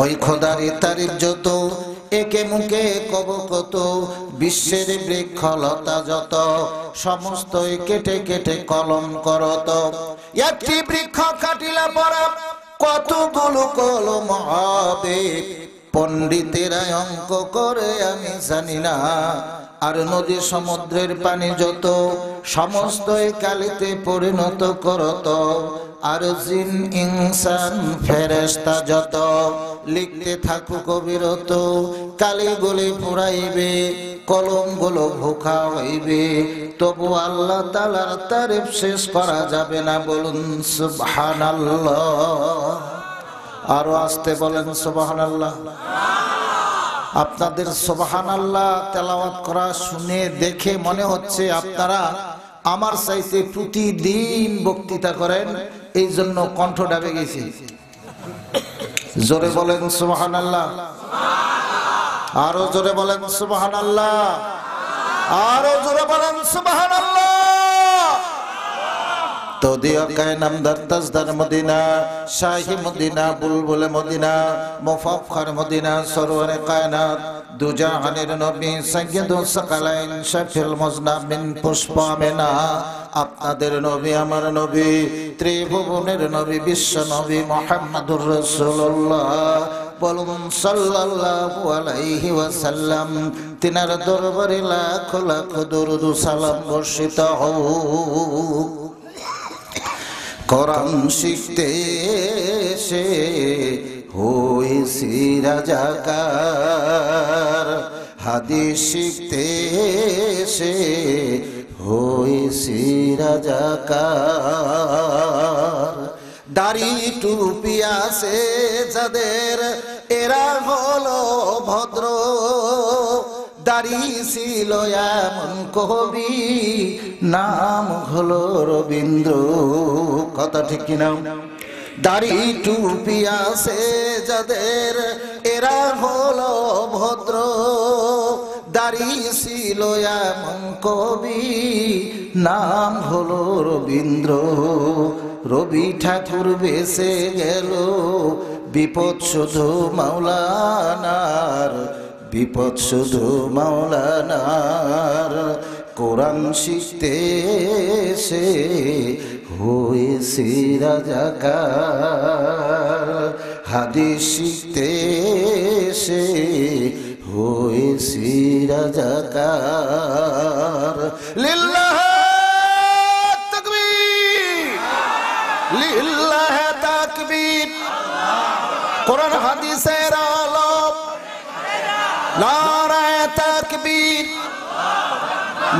ওই খোদারি তারিফ যত একে মুখে কব কত বিশ্বের বৃক্ষলতা যত সমস্ত কেটে কেটে কলম করত একটি বৃক্ষ কাটিলা পরা কতগুলো কলম হবে পণ্ডিতেরা অঙ্ক করে আমি জানি না আর নদী সমুদ্রের পানি যত সমস্ত কালিতে পরিণত করত আর জিন ইনসান ফেরেশতা যত লিখতে থাকু কবিরত কালিগুলি পুরাইবে কলমগুলো ভোকা হইবে তবু আল্লাহ তাআলার তারিফ শেষ করা যাবে না বলুন সুবহানাল্লাহ আরো আসতে বলেন সুবহানাল্লাহ আপনাদের সুবহানাল্লাহ তেলাওয়াত করা শুনে দেখে মনে হচ্ছে আপনারা আমার চাইতে প্রতিদিন বক্তৃতা করেন এই জন্য কণ্ঠ ডাবে গেছে জোরে বলেন সুবহানাল্লাহ সুবহানাল্লাহ আরো জোরে বলেন সুবহানাল্লাহ আরো জোরে বলেন সুবহানাল্লাহ তদিয়া কায়নাম দরতাজদার মদিনা শাহী মদিনা বুলবুল মদিনা মুফাফখার মদিনা সরওয়ার কায়নাত দুজাহানের নবী সাইয়্যিদুস সাকালাইন শাফিউল মুজনাবিন পুষ্পামেনা আপনাদের নবী আমার নবী ত্রিভুবনের নবী বিশ্ব নবী মুহাম্মদুর রাসূলুল্লাহ বলুন সাল্লাল্লাহু আলাইহি ওয়াসাল্লাম তিনার দরবারে লাখ লাখ দরুদ ও সালাম বর্ষিত হোক কোরআন শিখতে সে হয়েছি রাজাকার হাদিস শিখতে সে হয়েছি রাজাকার দাড়ি টুপি আছে যাদের এরা হলো ভদ্র দাড়ি ছিল এমন কবি নাম হলো রবীন্দ্র কথা ঠিক কিনা দাড়ি টুপি আছে যাদের এরা হলো ভদ্র দাড়ি ছিল এমন কবি নাম হলো রবীন্দ্র রবি ঠাকুর বেঁচে গেল বিপদ শুধু মাওলানার বিপদ শুধু মাওলানার কোরআন শিখতে সে হয়েছি রাজাকার হাদিস শিখতে সে হয়েছি রাজাকার লিল্লাহ তাকবীর লিল্লাহ তাকবীর কোরআন হাদিসের আলো নারায়ে তাকবীর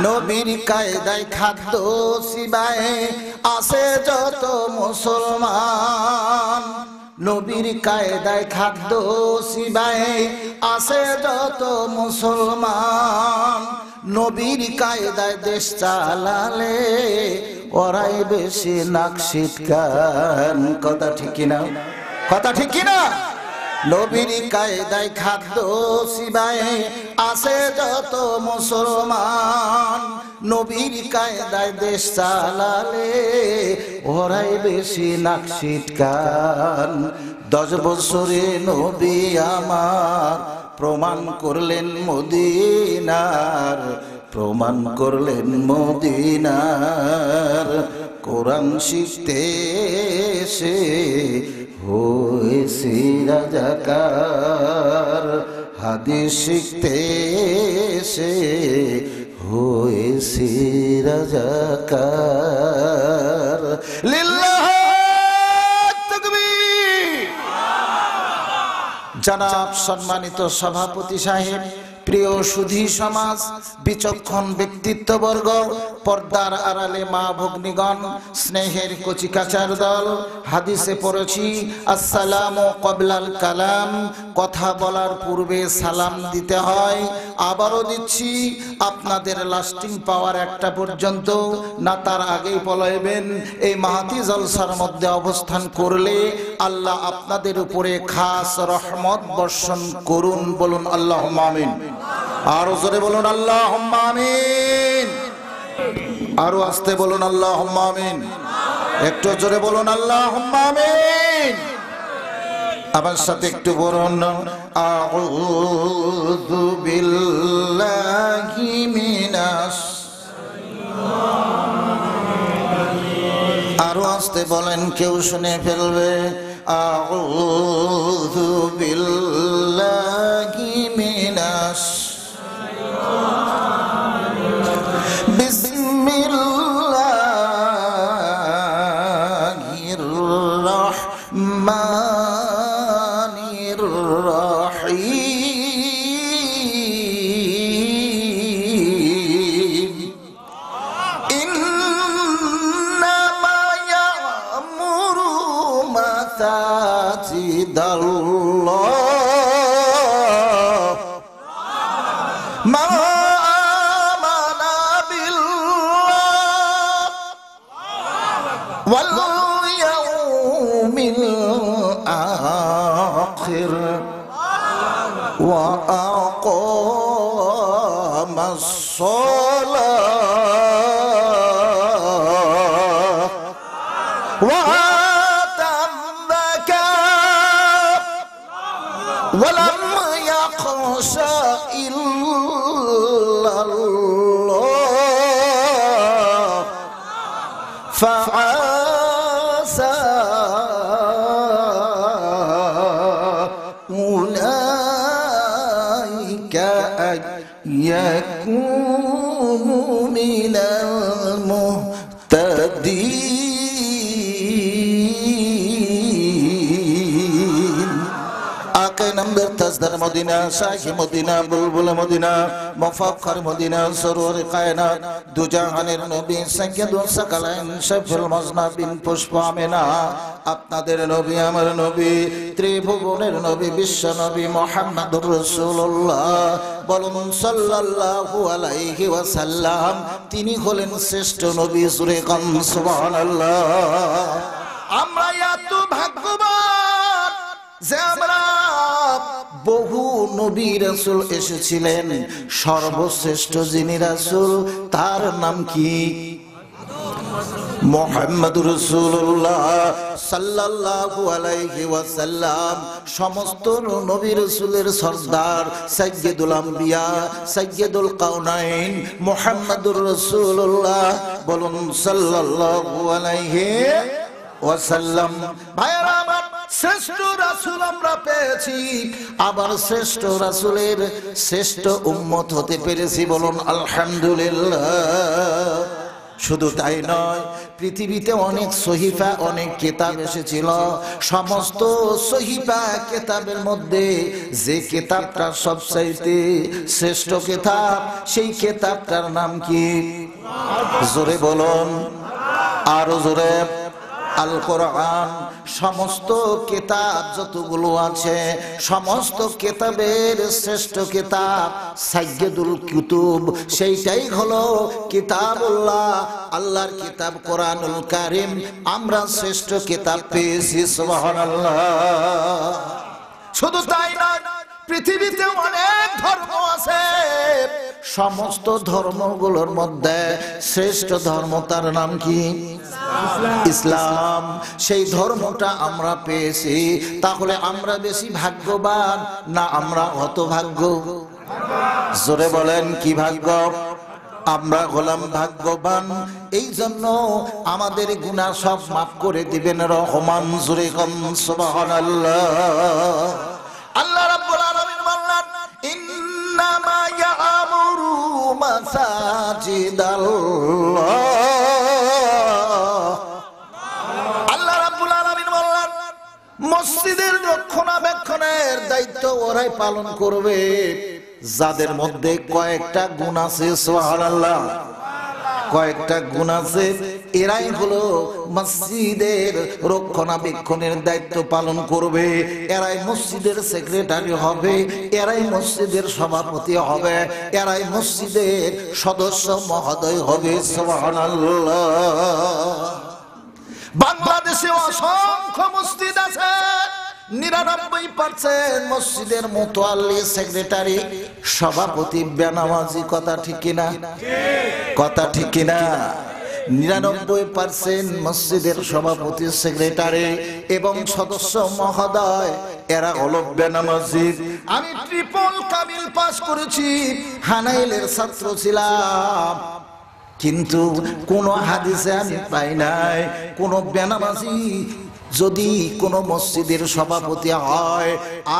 নবীর কায়দায় খাদ্য সিবায়ে আছে যত মুসলমান নবীর কায়দায় খাদ্য সিবায়ে আছে যত মুসলমান নবীর কায়দায় দেশ চালালে ওরাই বেশি নাকশিদ কান কথা ঠিক কিনা কথা ঠিক কিনা নবীর কায়দায় খাদ্য সিবায়ে আছে যত মুসলমান নবীর কায়দায় দেশ চালালে ওরাই বেশি নাকশিটকান 10 বছরে নবী আমার প্রমাণ করলেন মদিনার প্রমাণ করলেন মদিনার কোরআন শিখতে সে হয়েছি রাজাকার হাদিস শিখতে সে হয়েছি রাজাকার লিল্লাহ তাকবীর জনাব সম্মানিত সভাপতি সাহেব প্রিয় সুধী সমাজ বিচক্ষণ ব্যক্তিত্ববর্গ পর্দার আড়ালে মা ভগ্নীগণ স্নেহের কচিকাচার দল হাদিসে পড়েছি আসসালামু ক্বাবলাল কালাম কথা বলার পূর্বে সালাম দিতে হয় আবারও দিচ্ছি আপনাদের লাস্টিং পাওয়ার একটা পর্যন্ত না তার আগেই পলাইবেন এই মাহতি জলসার মধ্যে অবস্থান করলে আল্লাহ আপনাদের উপরে খাস রহমত বর্ষণ করুন বলুন আল্লাহুম্মা আমিন আরো জোরে বলুন আল্লাহুম্মা আমিন আরো আস্তে বলুন আল্লাহুম্মা আমিন একটু জোরে বলুন আল্লাহুম্মা আমিন আবার সাথে একটু বলুন, আউযু বিল্লাহি মিনাশ শাইতানির আর আস্তে বলেন, কেউ শুনে ফেলবে। আউযু বিল্লাহি মিনাশ শাইতানির বিসমিল্লাহ আপনাদের নবী আমার নবী ত্রিভুবনের নবী বিশ্ব নবী মুহাম্মাদুর রাসূলুল্লাহ বলুন সাল্লাল্লাহু আলাইহি ওয়াসাল্লাম, তিনি হলেন শ্রেষ্ঠ নবী। সুরে কাম সুবহানাল্লাহ। আমরা এত ভাগ্যবান যে আমরা বহু নবী রাসূল এসেছিলেন, সর্বশ্রেষ্ঠ যিনি রাসূল তার নাম কি? মুহাম্মাদুর রাসূলুল্লাহ সাল্লাল্লাহু আলাইহি ওয়াসাল্লাম। সমস্ত নবী রাসূলের সরদার সাইয়্যিদুল আমবিয়া সাইয়্যিদুল কাওনাইন মুহাম্মাদুর রাসূলুল্লাহ বলুন সাল্লাল্লাহু আলাইহি ওয়াসাল্লাম। ভাইরা আমার শ্রেষ্ঠ রাসূল আমরা পেয়েছি, আবার শ্রেষ্ঠ রাসূলের শ্রেষ্ঠ উম্মত হতে পেরেছি, বলুন আলহামদুলিল্লাহ। শুধু তাই নয়, পৃথিবীতে অনেক সহিফা অনেক কিতাব এসেছিল, সমস্ত সহিফা কিতাবের মধ্যে যে কিতাবটা সবচাইতে শ্রেষ্ঠ কিতাব সেই কিতাবটার নাম কি? জোরে বলুন, আরো জোরে, আল কোরআন। সমস্ত কিতাব যতগুলো আছে সমস্ত কিতাবের শ্রেষ্ঠ কিতাব সাইয়্যিদুল কুতুব, সেইটাই হলো কিতাবুল্লাহ, আল্লাহর কিতাব কোরআনুল কারীম। আমরা শ্রেষ্ঠ কিতাব পেয়েছি, সুবহানাল্লাহ। শুধু তাই নয়, পৃথিবীতে অনেক ধর্ম আছে, সমস্ত ধর্মগুলোর মধ্যে শ্রেষ্ঠ ধর্ম তার নাম কি? ইসলাম। সেই ধর্মটা আমরা পেয়েছি। তাহলে আমরা বেশি ভাগ্যবান না আমরা হতভাগ্য? জোরে বলেন, কি ভাগ্য? আমরা হলাম ভাগ্যবান। এই জন্য আমাদের গুনাহ সব মাফ করে দিবেন রহমান। জোরে কম সুবহানাল্লাহ। আল্লাহ রাব্বুল আলামিন বললেন, ইন্নামা ইয়া'মুরু মাসাজিদাল্লাহ। আল্লাহ রাব্বুল আলামিন বললেন, মসজিদের রক্ষণাবেক্ষণের দায়িত্ব ওরাই পালন করবে যাদের মধ্যে কয়েকটা গুণ আছে। সুবহানাল্লাহ, কয়েকটা গুণ আছে, এরাই হলো মসজিদের রক্ষণাবেক্ষণের দায়িত্ব পালন করবে, এরাই মসজিদের সেক্রেটারি হবে, এরাই মসজিদের সভাপতি হবে, এরাই মসজিদের সদস্য মহোদয় হবে। সুবহানাল্লাহ। বাংলাদেশে অসংখ্য মসজিদ আছে, ৯৯% মসজিদের মুতাওয়াল্লি সেক্রেটারি সভাপতি বেনামাজি। কথা ঠিক কিনা? কথা ঠিক কিনা? ৯৯% মসজিদের সভাপতি সেক্রেটারি এবং সদস্য মহোদয় এরা হলো বেনামাজি। আমি ট্রিপল কামিল পাস করেছি, হানাইলের ছাত্র ছিলাম, কিন্তু কোনো হাদিসে আমি পাই নাই কোনো বেনামাজি যদি কোনো মসজিদের সভাপতি হয়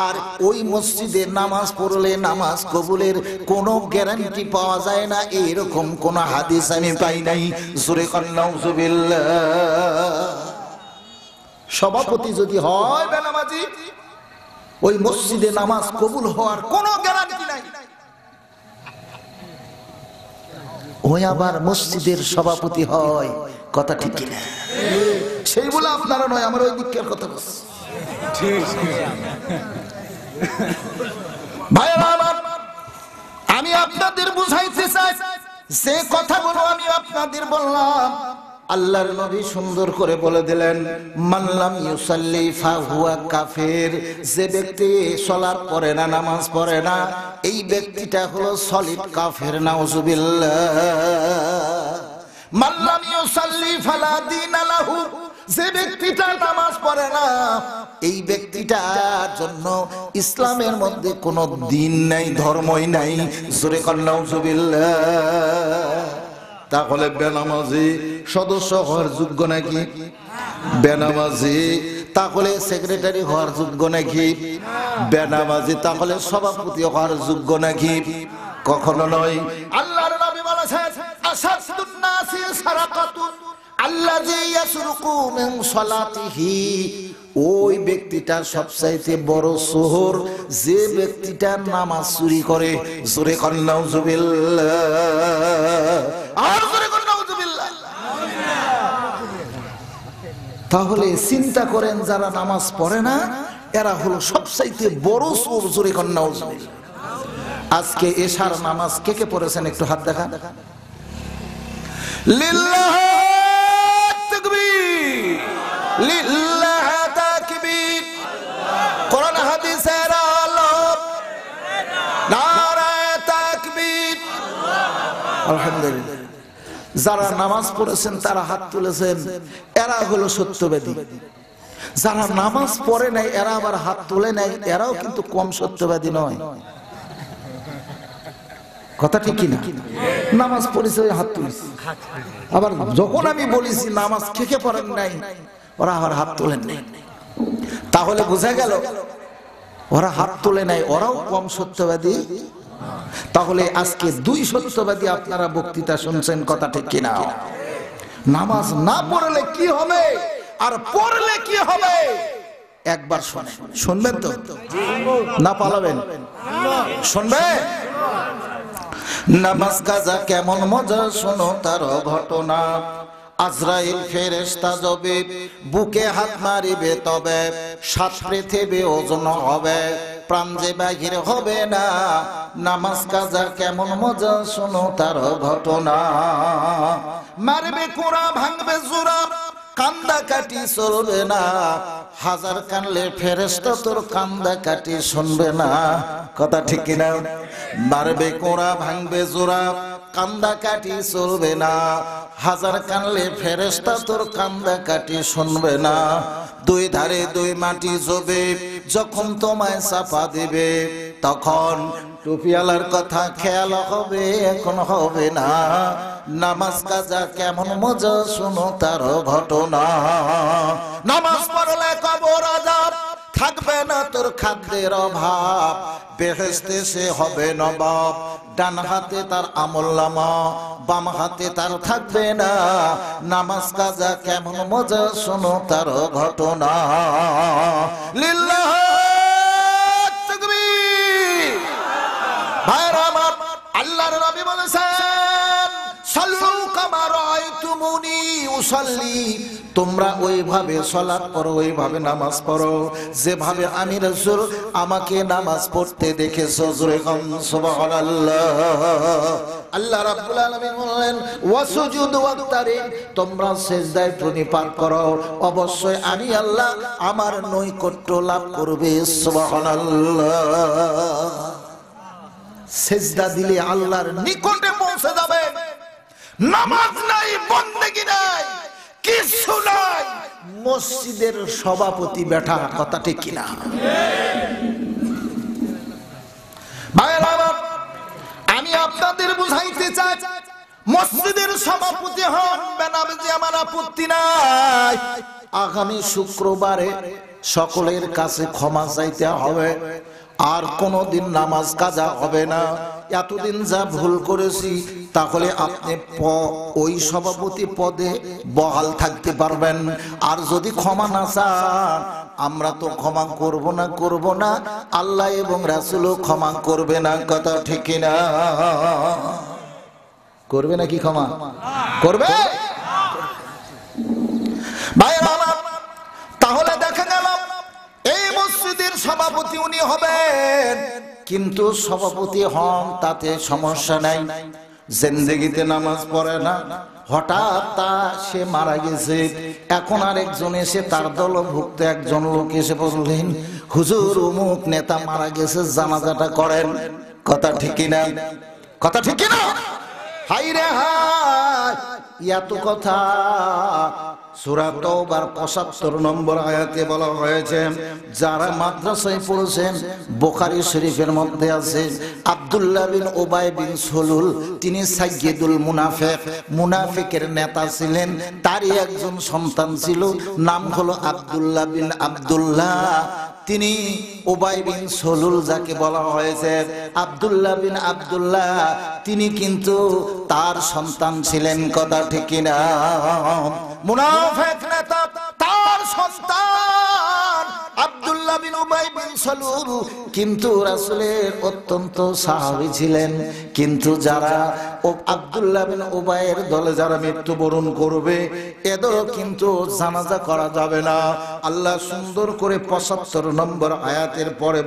আর ওই মসজিদে নামাজ পড়লে নামাজ কবুলের কোনো গ্যারান্টি পাওয়া যায় না, এইরকম কোনো হাদিস আমি পাই নাই। জোরে সভাপতি যদি হয় বেনামাজি ওই মসজিদে নামাজ কবুল হওয়ার কোনো গ্যারান্টি নাই। ওই আবার মসজিদের সভাপতি হয়, কথা ঠিক কিনা? সেই বলে আপনারা নয়, আমার ওই দিকের কথা বলছি। ভাইরা আমি আপনাদের বুঝাইতে চাই, যে কথাগুলো আমি আপনাদের বললাম আল্লাহর নবী সুন্দর করে বলে দিলেন, মানলাম ইউসাল্লি ফাহুয়া কাফের, যে ব্যক্তি সালাত পড়ে না নামাজ পড়ে না এই ব্যক্তিটা হলো সলিড কাফের। নাউজুবিল্লাহ। মানলাম ইউসাল্লি ফালা দীন লাহু, যে ব্যক্তিটা নামাজ পড়ে না এই ব্যক্তিটার জন্য ইসলামের মধ্যে কোনো দিন নাই, ধর্মই নাই। জোরে নাউজুবিল্লাহ। তাহলে বেনামাজি সদস্য হওয়ার যোগ্য নাকি? বেনামাজি। তাহলে সেক্রেটারি হওয়ার যোগ্য নাকি? বেনামাজি। তাহলে সভাপতি হওয়ার যোগ্য নাকি? কখনো নয়। আল্লাহর নবী বলেছেন, আসাদুন নাসি সারাকাতুন আল্লাযী ইয়াসরুকু মিন সালাতিহি, ওই ব্যক্তিটা সবচাইতে বড় সুহর যে ব্যক্তিটা নামাজ চুরি করে। জোরে কর নাউজুবিল্লাহ। আর জোরে কর নাউজুবিল্লাহ। তাহলে চিন্তা করেন, যারা নামাজ পড়ে না এরা হলো সবচাইতে বড় সুহর। জোরে কর নাউজুবিল্লাহ। আজকে এশার নামাজ কে কে পড়েছেন? একটু হাত দেখা। আলহামদুলিল্লাহ। যারা নামাজ পড়েছেন তারা হাত তুলেছেন, এরা হলো সত্যবাদী। যারা নামাজ পড়ে নাই এরা আবার হাত তুলে নাই, এরাও কিন্তু কম সত্যবাদী নয়। কথা ঠিক কিনা? নামাজ পড়েছে হাত তুলেছে, আবার যখন আমি বলেছি নামাজ কে পড়েন নাই ওরা আবার হাত তোলেন নাই। তাহলে বোঝা গেল ওরা হাত তোলে নাই, ওরাও কম সত্যবাদী। তাহলে আজকে দুই সত্যবাদী আপনারা বক্তৃতা শুনছেন, কথা ঠিক কিনা? নামাজ না পড়লে কি হবে আর পড়লে কি হবে একবার শোনেন। শুনবেন তো? না পালাবেন? শুনবেন? নামাজ কাজা কেমন মজা শোনো তার ঘটনা, আজরাইল ফেরেশতা যাবে বুকে হাত মারিবে, তবে সাত পৃথিবী ওজন হবে, প্রাণ যে বাহির হবে না। নামাজ কাজা কেমন মজা শোনো তার ঘটনা, মারবে কোরা ভাঙবে জোড়া, কান্দা কাটি চলবে না, হাজার কানলে ফেরেশতা তোর কান্দা কাটি শুনবে না। কথা ঠিক কিনা? মারবে কোরা ভাঙবে জোড়া, কান্দা কাটি চলবে না, হাজার কানলে ফেরেশতা তোর কান্দা কাটি শুনবে না। দুই ধারে দুই মাটি জবে, যখন তোমায় চাপা দেবে তখন টুপিওয়ালার কথা খেয়াল হবে, এখন হবে না। নামাজ কাজা কেমন মজা শোনো তার ঘটনা, নামাজ পড়লে কবর আযাব থাকবে না, তোর খাদ্যের অভাব, বেহেশতে সে হবে নবাব, ডান হাতে তার আমলনামা বাম হাতে তার থাকবে না। নামাজ কাজা কেমন মজা শোনো তার ঘটনা, লিল্লাহ তাকবীর। ভাইরা আমার আল্লাহর নবী বলেছেন, সাল্লু কামা রাআইতুমুনি উসাল্লি, তোমরা ওইভাবে সালাত পড়ো, ওইভাবে নামাজ পড়ো যেভাবে আমি রাসূল আমাকে নামাজ পড়তে দেখেছো। জোরে কম সুবহানাল্লাহ। আল্লাহ রাব্বুল আলামিন বলেন, ওয়াসজুদ ওয়াক্তারি, তোমরা সিজদায় প্রণিপাত করো, অবশ্যই আমি আল্লাহ আমার নৈকট্য লাভ করবে। সুবহানাল্লাহ। সিজদা দিলে আল্লাহর নিকটে পৌঁছে যাবে। নামাজ নাই, বন্দেগি নাই, কিছু নাই মসজিদের সভাপতি ব্যাটা কথা ঠিক কিনা ভাইরা আমি আপনাদের বুঝাইতে চাই মসজিদের সভাপতি হন বেনামজি আমার আপত্তি নাই আগামী শুক্রবারে সকলের কাছে ক্ষমা চাইতে হবে আর কোনদিন নামাজ কাজা হবে না এতদিন যা ভুল করেছি তাহলে আপনি ওই সভাপতি পদে বহাল থাকতে পারবেন আর যদি ক্ষমা না চান আমরা তো ক্ষমা করব না আল্লাহ এবং রাসূলও ক্ষমা করবে না কথা ঠিক না করবে নাকি ক্ষমা করবে ভাইরা তাহলে দেখা গেল এই মসজিদের সভাপতি উনি হবেন কিন্তু সভাপতি হন তাতে সমস্যা নাই জিন্দেগিতে নামাজ পড়ে না হঠাৎ তা সে মারা গেছে এখন আর একজন এসে তার দলভুক্ত একজন লোক এসে বললেন হুজুর অমুক নেতা মারা গেছে জানাজাটা করেন কথা ঠিক না কথা ঠিক না হাই রে হাই এত কথা সূরা তওবার ৭৫ নম্বর আয়াতে বলা হয়েছে যারা মাদ্রাসায় পড়েছেন বুখারী শরীফের মধ্যে আছে আব্দুল্লাহ বিন উবাই বিন সুলুল তিনি সাইয়্যিদুল মুনাফিক মুনাফিকের নেতা ছিলেন তারই একজন সন্তান ছিল নাম হলো আব্দুল্লাহ বিন আব্দুল্লাহ তিনি উবাই বিন সুলুল যাকে বলা হয়েছে আব্দুল্লাহ বিন আব্দুল্লাহ তিনি কিন্তু তার সন্তান ছিলেন কথা ঠিক কিনা মুনাফিক নেতা তার সন্তান আব্দুল্লাহ বিন উবাই বিন সুলুল কিন্তু রাসূলের অত্যন্ত সাহাবী ছিলেন কিন্তু যারা আব্দুল্লাহ বিন উবাইয়ের দলে যারা মৃত্যুবরণ করবে এদের কিন্তু জানাজা করা যাবে না আল্লাহ সুন্দর করে ৭৫ নম্বর আয়াতের পরে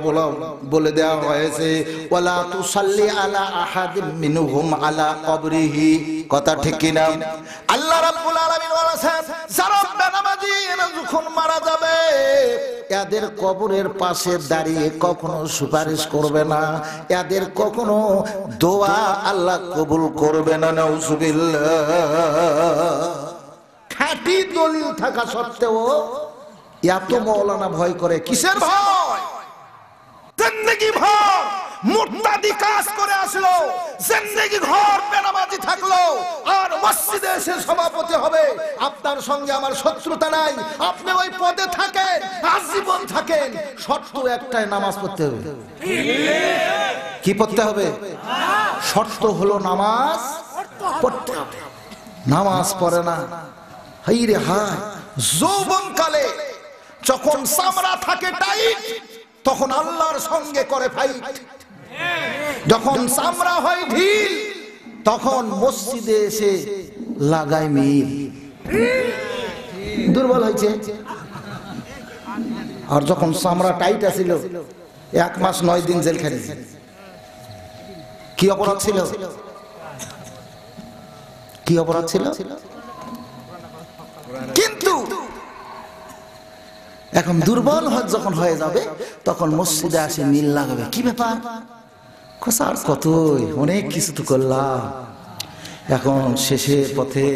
বলে দেওয়া হয়েছে ওয়ালা তুসাল্লি আলা আহাদিম মিনহুম আলা কবরিহি কথা ঠিক কিনা আল্লাহ রাব্বুল আলামিন বলেছেন যারা বেনামাজি যখন মারা যাবে এদের কবরের পাশে দাঁড়িয়ে কখনো সুপারিশ করবে না এদের কখনো দোয়া আল্লাহ কবুল করবে না খাঁটি দলিল থাকা সত্ত্বেও এত মওলানা ভয় করে কিসের ভয় জিন্দেগি ভয় মুরতাদি কাজ করে আসলো জিন্দেগি ঘর বেনামাজি থাকলো আর মসজিদে এসে সভাপতি হবে আপনার সঙ্গে আমার শত্রুতা নাই আপনি ওই পদে থাকেন আজীবন থাকেন শর্ত একটাই নামাজ পড়তে হবে ঠিক কি পড়তে হবে শর্ত হলো নামাজ পড়তে হবে নামাজ পড়ে না হায় রে হায় যৌবন কালে যখন চামড়া থাকে টাইট তখন আল্লাহর সঙ্গে করে ফাইট যখন চামড়া হয় ঢিল তখন মসজিদে এসে লাগায় মিল দুর্বল হয়েছে আর যখন চামড়া টাইট আছিল ১ মাস ৯ দিন জেল খেটেছে কি অপরাধ ছিল কিন্তু এখন দুর্বল হজ যখন হয়ে যাবে তখন মসজিদে আসে মিল লাগাবে কি ব্যাপার কসার কতই অনেক কিছু তো করলাম এখন শেষে পথে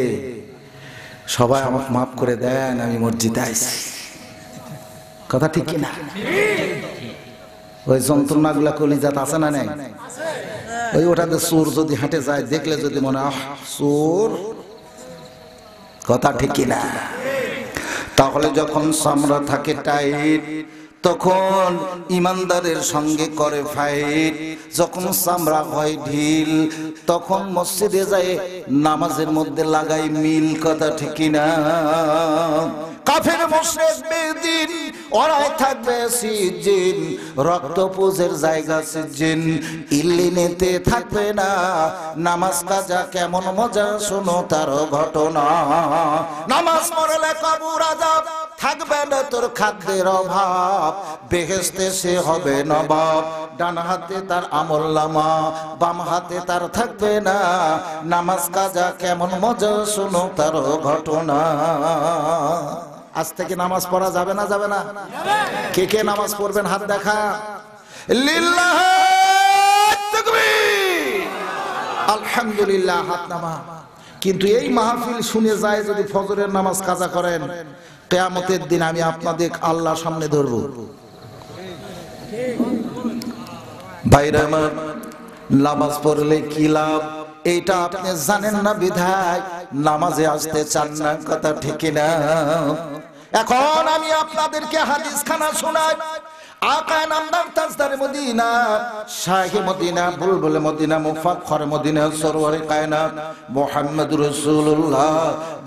সবাই আমাকে মাফ করে দেন আমি মসজিদে আসি কথা ঠিক কিনা ওই যন্ত্রণাগুলা কলিজাত আছে না নাই ওই ওটাতে চোর যদি হাঁটে যায় দেখলে যদি মনে আহ চোর কথা ঠিক কিনা তাহলে যখন সামরা থাকে টাইট তখন ইমানদারের সঙ্গে করে ফাইট যখন সামরা হয় ঢিল তখন মসজিদে যায় নামাজের মধ্যে লাগাই মিল কথা ঠিক না কাফের মুশরিক বেদিন ওরাই থাকবে সিজিন রক্ত পূজের জায়গা সিজিন ইল্লিনেতে থাকবে না নামাজ কাজা কেমন মজা শোনো তার ঘটনা নামাজ পড়লে কবুল আযাব থাকবে না তোর খাদ্যের অভাব বেহেশতে সে হবে নবাব ডান হাতে তার আমলনামা বাম হাতে তার থাকবে না নামাজ কাজা কেমন মজা শোনো তার ঘটনা আজ থেকে নামাজ পড়া যাবে না যাবে না কে নামাজ পড়বেন হাত দেখা লিল্লাহি তাকবীর আলহামদুলিল্লাহ হাত নামা কিন্তু এই মাহফিল শুনে যায় যদি ফজরের নামাজ কাজা করেন কিয়ামতের দিন আমি আপনাদের আল্লাহর সামনে ধরব। ভাইরা আমার, নামাজ পড়লে কি লাভ এটা আপনি জানেন না বিধায় নামাজে আসতে চান না, কথা ঠিক না? এখন আমি আপনাদেরকে হাদিস খানা শোনাই। আকা নামদার তাজদার মদিনা, শাহে মদিনা, বুলবুল মদিনা, মুফাখর মদিনা, সরওয়ারে কায়নাত মুহাম্মদ রাসূলুল্লাহ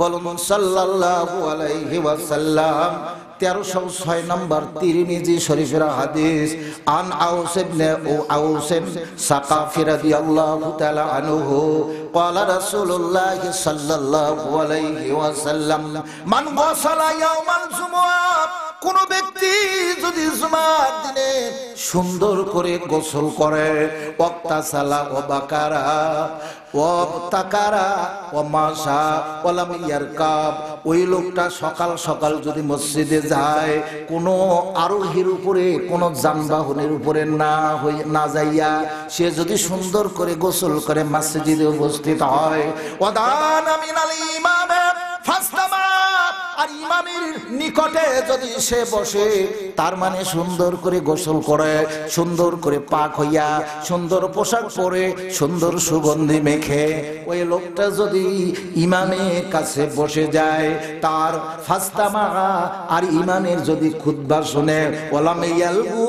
বলুন সাল্লাল্লাহু আলাইহি ওয়াসাল্লাম। 1306 নম্বর তিরমিজি শরীফের হাদিস। আন আউস ইবনে আউস সাকাফি রাদিয়াল্লাহু তাআলা আনহু ক্বালা রাসূলুল্লাহ সাল্লাল্লাহু আলাইহি ওয়াসাল্লাম মান গোসালা ইয়াউমাল জুমুআ, কোন ব্যক্তি যদি জুমার দিনে সুন্দর করে গোসল করে ওয়াক্তাসালা ওয়া বাকারা ওয়া তাকারা ওয়া মাশা ওয়া লাম ইয়ারকাব, ওই লোকটা সকাল সকাল যদি মসজিদে যায় কোনো আরোহীর উপরে কোনো যানবাহনের উপরে না যাইয়া সে যদি সুন্দর করে গোসল করে মসজিদে উপস্থিত হয় ওয়াদান মিনাল ইমাম ফাসতামা, আর ইমামের নিকটে যদি সে বসে তার মানে সুন্দর করে গোসল করে সুন্দর করে পাক হইয়া সুন্দর পোশাক পরে সুন্দর সুগন্ধি মেখে ওই লোকটা যদি ইমামের কাছে বসে যায় তার ফাস্তামা, আর ইমামের যদি খুতবা শুনে ওলাম ইয়ালবু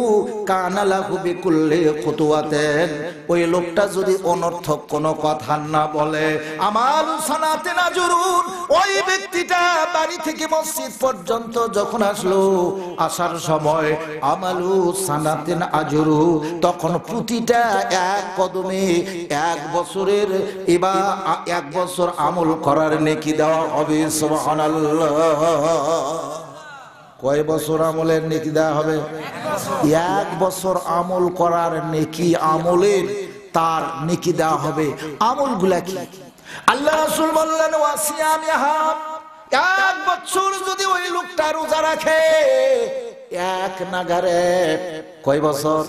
কানালা খুবই কুল্লে খুতুয়াতেন, ওই লোকটা যদি অনর্থক কোনো কথা না বলে আমার সনাতে না জরুর, ওই ব্যক্তিটা বাড়ি থেকে মসজিদ পর্যন্ত যখন আসলো আসার সময় আমালু সানাতেন আজরু, তখন প্রতিটা এক কদমে এক বছর আমল করার নেকি দেওয়া হবে। সুবহানাল্লাহ, কয় বছর আমলের নেকি দেওয়া হবে? এক বছর আমল করার নেকি, আমলের তার নেকি দেওয়া হবে। আমলগুলা কি? আল্লাহ রাসূল বললেন ওয়াসিয়ামিহা, এক বছর যদি ওই লোকটা রোজা রাখে এক নাগারে, কয় বছর?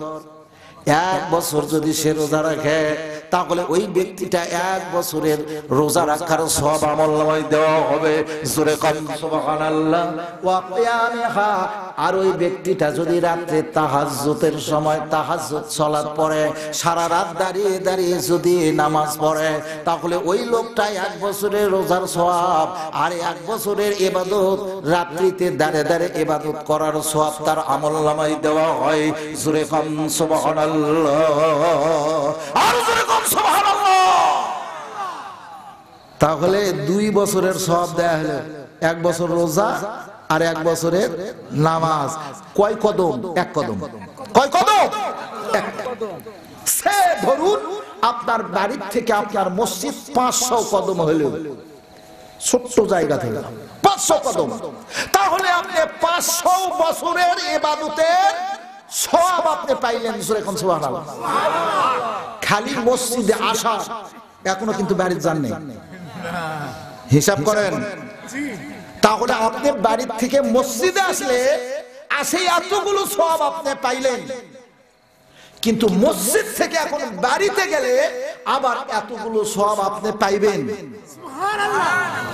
এক বছর যদি সে রোজা রাখে তাহলে ওই ব্যক্তিটা এক বছরের রোজা রাখার সব আমলনামায় দেওয়া হবে। জোরে কম সুবহানাল্লাহ। ওয়া কিয়ামিহা, আর ওই ব্যক্তিটা যদি রাতে তাহাজ্জুদের সময় তাহাজ্জুদ সালাত পড়ে সারা রাত দাঁড়িয়ে দাঁড়িয়ে যদি নামাজ পড়ে তাহলে ওই লোকটা এক বছরের রোজার সওয়াব আর এক বছরের ইবাদত রাত্রিতে দাঁড়িয়ে দাঁড়িয়ে ইবাদত করার সওয়াব তার আমলনামায় দেওয়া হয়। জোরে কম সুবহানাল্লাহ। তাহলে দুই বছরের সব দেয়া হলো, এক বছর রোজা আর এক বছরের নামাজ। কয় কদম? এক কদম। কয় কদম? এক কদম। সে ধরুন আপনার বাড়ির থেকে আপনার মসজিদ 500 কদম হলো, ছোট্ট জায়গা থেকে 500 কদম, তাহলে আপনি 500 বছরের ইবাদতের সব আপনি পাইলেন। এখন সুবহানাল্লাহ, খালি মসজিদে আসা, এখনো কিন্তু বাড়ির যান নেই, হিসাব করেন। তাহলে আপনি বাড়ির থেকে মসজিদে আসলে আসে এতগুলো সব আপনি পাইলেন, কিন্তু মসজিদ থেকে এখন বাড়িতে গেলে আবার এতগুলো সব আপনি পাইবেন,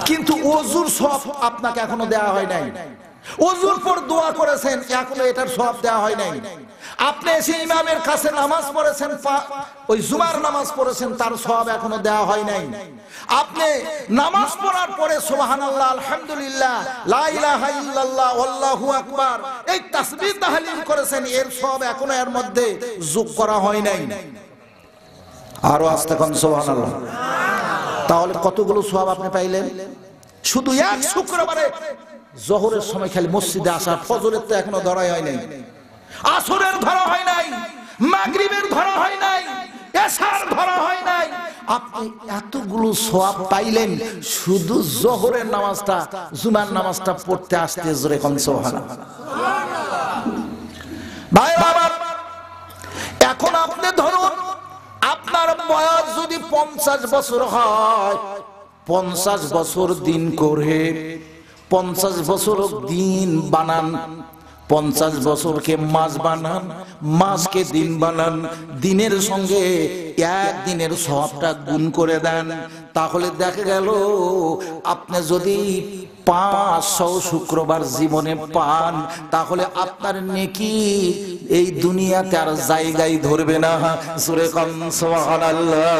কিন্তু ওযুর সব আপনাকে এখনো দেওয়া হয় নাই। ওযুর পর দোয়া করেছেন, এখনো এটার সওয়াব দেওয়া হয় নাই। আপনি সেই ইমামের কাছে নামাজ পড়েছেন, ওই জুমার নামাজ পড়েছেন, তার সওয়াব এখনো দেওয়া হয় নাই। আপনি নামাজ পড়ার পরে সুবহানাল্লাহ, আলহামদুলিল্লাহ, লা ইলাহা ইল্লাল্লাহ, আল্লাহু আকবার এই তাসবিহ তাহলিল করেছেন, এর সওয়াব এখনো এর মধ্যে যোগ করা হয় নাই। আরো আস্তে কম সুবহানাল্লাহ। তাহলে কতগুলো সওয়াব আপনি পাইলেন শুধু এক শুক্রবারে জোহরের সময় খালি মসজিদে আসা। ফজরের তো এখনো ধরাই হয় নাই, আসরের ধরা হয় নাই, মাগরিবের ধরা হয় নাই, এশার ধরা হয় নাই, আপনি এতগুলো সওয়াব পাইলেন শুধু জোহরের নামাজটা জুমার নামাজটা পড়তে আসতে। জোরে কোন সুবহানাল্লাহ। ভাই বাবা, এখন আপনি ধরুন আপনার বয়স যদি 50 বছর হয়, 50 বছর দিন করে 50 বছর দিন বানান পঞ্চাশ বছরকে মাস বানান, মাসকে দিন বানান, দিনের সঙ্গে একদিনের সবটা গুণ করে দেন, তাহলে দেখা গেল আপনি যদি ৫০০ শুক্রবার জীবনে পান তাহলে আপনার নেকি এই দুনিয়াতে আর জায়গায় ধরবে না। জোরে কম সুবহানাল্লাহ,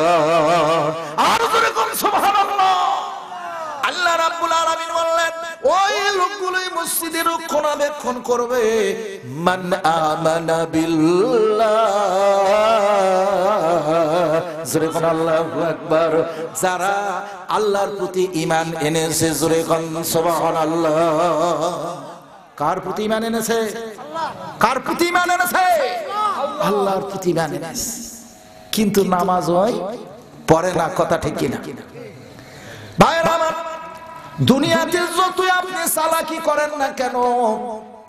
আর জোরে কম সুবহানাল্লাহ। আল্লাহ রাব্বুল আলামিন বললেন, ওই লোকগুলোই মসজিদের রক্ষণাবেক্ষণ করবে। মান আমানা বিল্লাহ, জোরে কোন আল্লাহু আকবার। যারা আল্লাহর প্রতি ঈমান এনেছে, জোরে কোন সুবহানাল্লাহ। কার প্রতি ঈমান এনেছে? আল্লাহ। কার প্রতি ঈমান এনেছে? আল্লাহর প্রতি ঈমান এনেছে, কিন্তু নামাজ হয় পড়ে না। কথা ঠিক কিনা ভাইরা আমার? দুনিয়াতে যতই আপনি চালাকি করেন না কেন,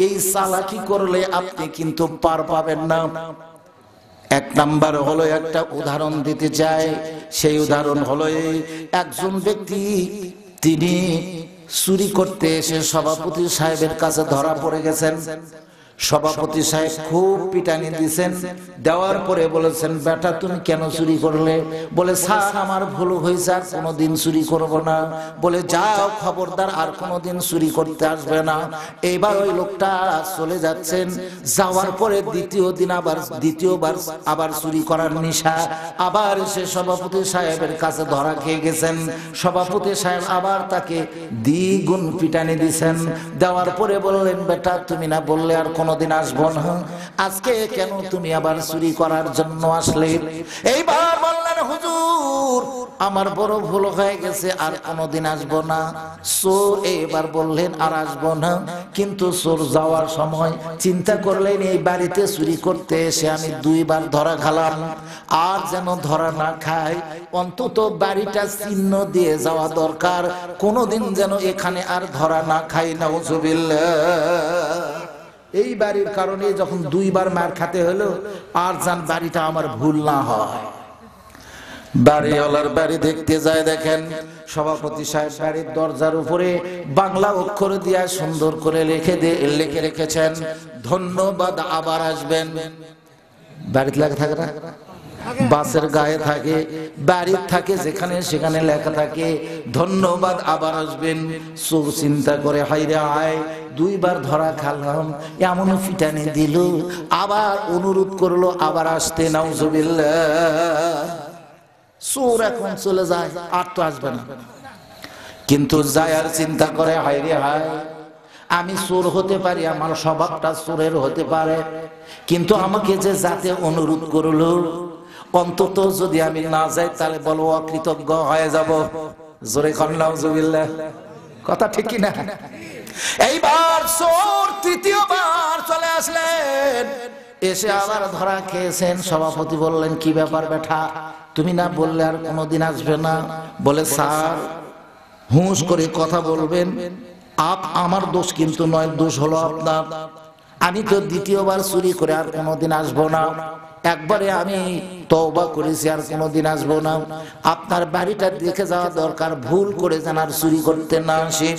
এই চালাকি করলে আপনি কিন্তু পার পাবেন না। এক নাম্বার হলো, একটা উদাহরণ দিতে চাই, সেই উদাহরণ হলো একজন ব্যক্তি তিনি চুরি করতে এসে সভাপতি সাহেবের কাছে ধরা পড়ে গেছেন। সভাপতি সাহেব খুব পিটানি দিয়েছেন, দেওয়ার পরে বলেছেন, বেটা তুমি কেন চুরি করলে? বলে, স্যার আমার ভুল হয়েছে, আর কোনোদিন চুরি করব না। বলে, যাও খবরদার আর কোনোদিন চুরি করতে আসবে না। এইবার ওই লোকটা চলে যাচ্ছেন, যাওয়ার পরে দ্বিতীয় দিন আবার চুরি করার নিশা, আবার সে সভাপতি সাহেবের কাছে ধরা খেয়ে গেছেন। সভাপতি সাহেব আবার তাকে দ্বিগুণ পিটানি দিয়েছেন, দেওয়ার পরে বললেন, বেটা তুমি না বললে আর কোনদিন আসবো না, আজকে কেন তুমি আবার চুরি করার জন্য আসলে? এইবার বললেন, হুজুর আমার বড় ভুল হয়ে গেছে, আর কোনদিন আসবো না। চোর এইবার বললেন, আর আসবো না, কিন্তু চোর যাওয়ার সময় চিন্তা করলেন, এই বাড়িতে চুরি করতে এসে আমি দুইবার ধরা খেলাম, আর যেন ধরা না খাই, অন্তত বাড়িটা চিহ্ন দিয়ে যাওয়া দরকার, কোনোদিন যেন এখানে আর ধরা না খাই। নাউজুবিল্লাহ, এই বাড়ির কারণে যখন দুইবার মার খেতে হলো, আর জান বাড়িটা আমার ভুল না হয়। বাড়িওয়ালার বাড়ি দেখতে যায়, দেখেন সভাপতি সাহেব বাড়ির দরজার উপরে বাংলা অক্ষর দিয়ে সুন্দর করে লিখে রেখেছেন, ধন্যবাদ, আবার আসবেন। বাড়িতে লেখা থাকে না, বাসের গায়ে থাকে, বাড়ির থাকে, যেখানে সেখানে লেখা থাকে, ধন্যবাদ, আবার আসবেন। সব চিন্তা করে, হাইরে আয়, দুইবার ধরা খেলাম, এমন ফিটানি দিল, আবার অনুরোধ করলো আবার আসতে। নাউজুবিল্লাহ, চোর এখন চলে যায়, আর তো আসবে না, কিন্তু যায় আর চিন্তা করে, হাইরে হায়, আমি চোর হতে পারি, আমার স্বভাবটা চোরের হতে পারে, কিন্তু আমাকে যে যাতে অনুরোধ করলো, অন্তত যদি আমি না যাই তাহলে বলো অকৃতজ্ঞ হয়ে যাব। জোরে কর নাউজুবিল্লাহ, কথা ঠিক কিনা? এইবার চোর তৃতীয়বার চলে আসলেন, এসে আবার ধরা খেয়েছেন। সভাপতি বললেন, কি ব্যাপার বেটা, তুমি না বললে আর কোনোদিন আসবে না? বলে, স্যার হুঁশ করে কথা বলবেন, আমার দোষ কিন্তু নয়, দোষ হলো আপনার, আমি তো দ্বিতীয়বার চুরি করে আর কোনোদিন আসবো না, একবারে আমি তওবা করেছি, আর কোনোদিন আসবো না, আপনার বাড়িটা দেখে যাওয়া দরকার, ভুল করে যেন আর চুরি করতে না আসে।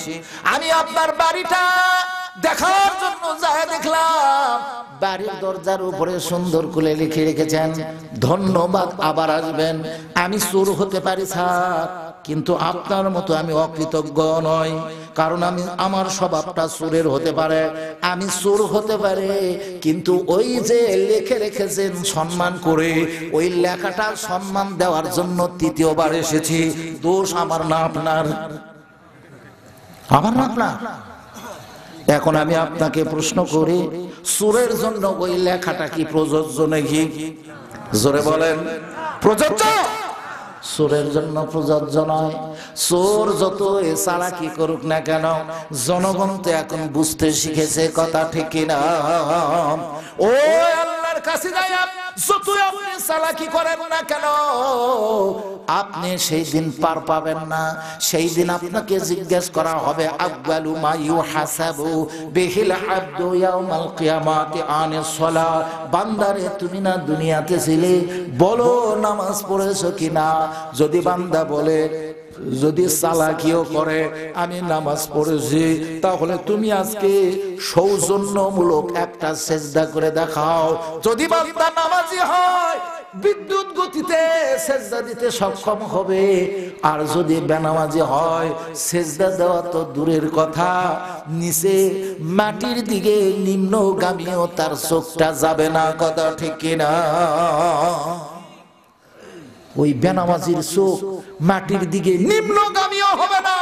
আমি আপনার বাড়িটা দেখার জন্য যায়, দেখলাম বাড়ির দরজার উপরে সুন্দর করে লিখে রেখেছেন, ধন্যবাদ, আবার আসবেন। আমি চোর হতে পারি স্যার, কিন্তু আপনার মতো আমি অকৃতজ্ঞ নই, কারণ আমি আমার স্বভাবটা চোরের হতে পারে, আমি চোর হতে পারে, কিন্তু ওই যে লিখে রেখেছেন সম্মান করে, ওই লেখাটার সম্মান দেওয়ার জন্য তৃতীয়বার এসেছি, দোষ আমার না আপনার, আমার না আপনার। এখন আমি আপনাকে প্রশ্ন করি, চোরের জন্য ওই লেখাটা কি প্রযোজ্য নাকি? জোরে বলেন, প্রযোজ্য? চোরের জন্য প্রযোজ্য নয়। চোর যত চালাকি করুক না কেন, জনগণ তো এখন বুঝতে শিখেছে। কথা ঠিক না? ও আল্লাহর কাছে যাই, যতই আপনি চালাকি করেন না কেন, আপনি সেই দিন পার পাবেন না। সেই দিন আপনাকে জিজ্ঞেস করা হবে, আউয়ালু মা ইউহাসাবু বিহিল আব্দু ইয়াউমাল কিয়ামাতি আনিস সালাহ, বান্দারে তুমি না দুনিয়াতে ছিলে, বলো নামাজ পড়েছো কিনা? যদি বান্দা বলে যদি সালাকিও করে আমি নামাজ পড়েছি, তাহলে তুমি আজকে সৌজন্যমূলক একটা সেজদা করে দেখাও। যদি বান্দা নামাজি হয় বিদ্যুৎ গতিতে সেজদা দিতে সক্ষম হবে, আর যদি বেনামাজি হয় সেজদা দেওয়া তো দূরের কথা, নিচে মাটির দিকে নিম্নগামীও তার চোখটা যাবে না। কথা ঠিক কিনা? ওই বেনামাজির চোখ মাটির দিকে নিম্নগামীও হবে না।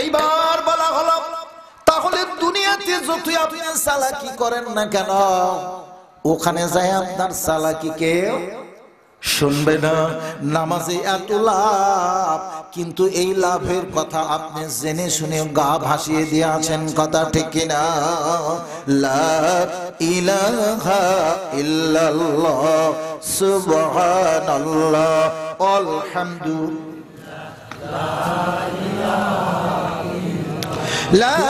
এইবার বলা হলো, তাহলে দুনিয়াতে যতই আপনি চালাকি করেন না কেন, ওখানে যায় আপনার চালাকি কেউ শুনবে না। নামাজে এত লাভ, কিন্তু এই লাভের কথা আপনি জেনে শুনে গা ভাসিয়ে দিয়ে আছেন। কথা ঠিক না? লা ইলাহা ইল্লাল্লাহ সুবহানাল্লাহ আলহামদুলিল্লাহ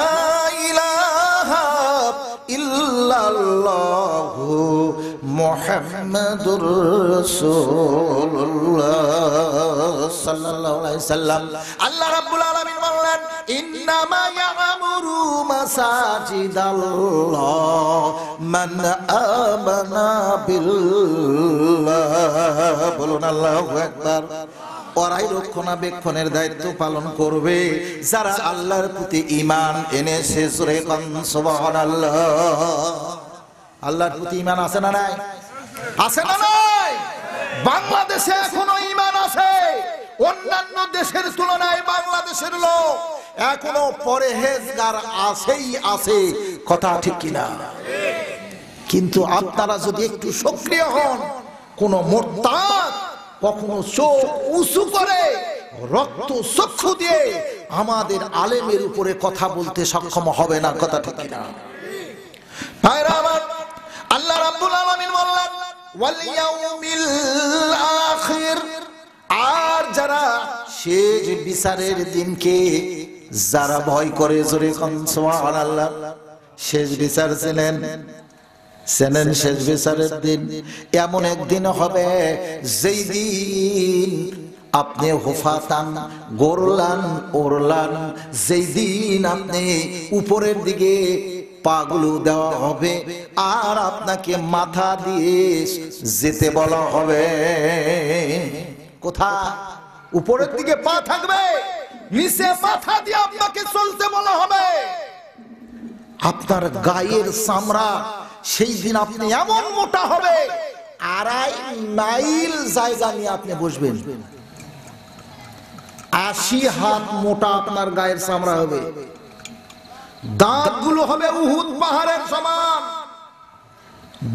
মুহাম্মাদুর রাসূলুল্লাহ সাল্লাল্লাহু আলাইহি সাল্লাম। আল্লাহ রাব্বুল আলামিন বললেন, ইন্নামা ইয়া'মুরু মাসাজিদাল্লাহ মান আমানা বিল্লাহ। বলুন আল্লাহু আকবার। ওরাই রক্ষণাবেক্ষণের দায়িত্ব পালন করবে যারা আল্লাহর প্রতি ঈমান এনেছে। সুবহান সুবহানাল্লাহ। আল্লাহর প্রতি ঈমান আছে না নাই? আছে না নাই? বাংলাদেশে এখনো ঈমান আছে। অন্যান্য দেশের তুলনায় বাংলাদেশের লোক এখনো পরহেজগার আছেই আছে। কথা ঠিক কিনা? কিন্তু আপনারা যদি একটু সক্রিয় হন, কোন মুরতাদ কখনো চোখ উঁচু করে রক্ত চক্ষু দিয়ে আমাদের আলেমের উপরে কথা বলতে সক্ষম হবে না। কথা ঠিক কিনা? আল্লাহ রাব্বুল আলামিন বললেন, ওয়াল ইয়াউমিল আখির, আর যারা শেষ বিচারের দিনকে যারা ভয় করে। জোরে কোন সুবহানাল্লাহ। শেষ বিচার ছিলেন সেনেন। শেষ বিচারের দিন এমন একদিন হবে যেই দিন আপনি হুফাতান গোরলান ওরলান, যেই দিন আপনি উপরের দিকে পাগুলো দেওয়া হবে আর আপনাকে মাথা দিয়ে যেতে বলা হবে। কোথা? উপরের দিকে পা থাকবে, নিচে মাথা দিয়ে আপনাকে চলতে বলা হবে। আপনার গায়ের চামড়া সেই দিন আপনি এমন মোটা হবে 2.5 মাইল জায়গা নিয়ে আপনি বসবেন। 80 হাত মোটা আপনার গায়ের চামড়া হবে। দাঁতগুলো হবে উহুদ পাহাড়ের সমান।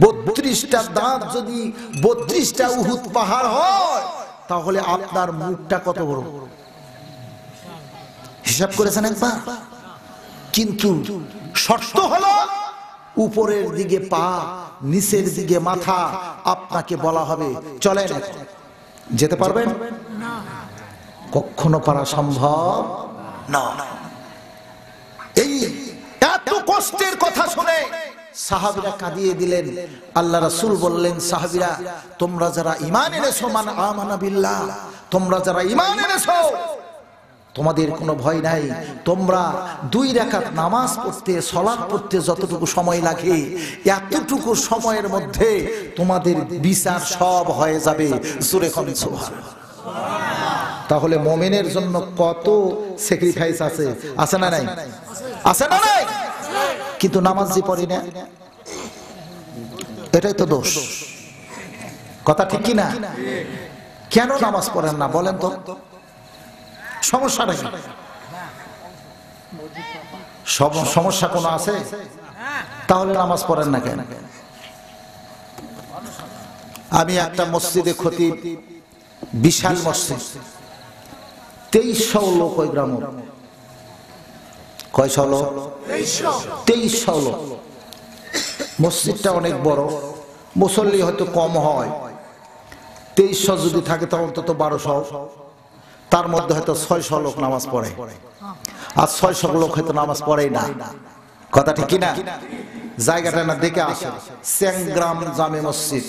32টা দাঁত যদি 32টা উহুদ পাহাড় হয়, তাহলে আপনার মুখটা কত বড় হিসাব করেছেন একবার? কিন্তু শর্ত হলো উপরের দিকে পা, নিচের দিকে মাথা। আপনাকে বলা হবে চলেন। যেতে পারবেন না, কখনো পারা সম্ভব না। এই এত কষ্টের কথা শুনে সাহাবীরা কাঁদিয়ে দিলেন। আল্লাহ রাসূল বললেন, সাহাবীরা তোমরা যারা ঈমান এনেছো, মান আমানা বিল্লাহ, তোমরা যারা ঈমান এনেছো তোমাদের কোনো ভয় নাই। তোমরা 2 রাকাত নামাজ পড়তে, সালাত পড়তে যতটুকু সময় লাগে, এতটুকু সময়ের মধ্যে তোমাদের বিচার সব হয়ে যাবে। জোরে কোন সুবহানাল্লাহ। তাহলে মুমিনের জন্য কত স্যাক্রিফাইস আছে। আছে না নাই? আছে না নাই? কিন্তু নামাজ জি পড়ি না, এটাই তো দোষ। কথা ঠিক কি না? কেন নামাজ পড়েন না বলেন তো? সমস্যাটা কি? সমস্যা কোনো আছে? তাহলে নামাজ পড়েন না কেন? আমি একটা মসজিদে খতিব, বিশাল মসজিদ, 2300 লোক ওই গ্রাম। কয়শো লোক? 2300 লোক। মসজিদটা অনেক বড়, মুসল্লি হয়তো কম হয়। 2300 যদি থাকে তখন তো 1200, তার মধ্যে হয়তো 600 লোক নামাজ পড়ে, আর 600 লোক হয়তো নামাজ পড়েই না। কথা ঠিক কিনা? জায়গাটা না দেখে আসে চ্যাংগ্রাম জামে মসজিদ,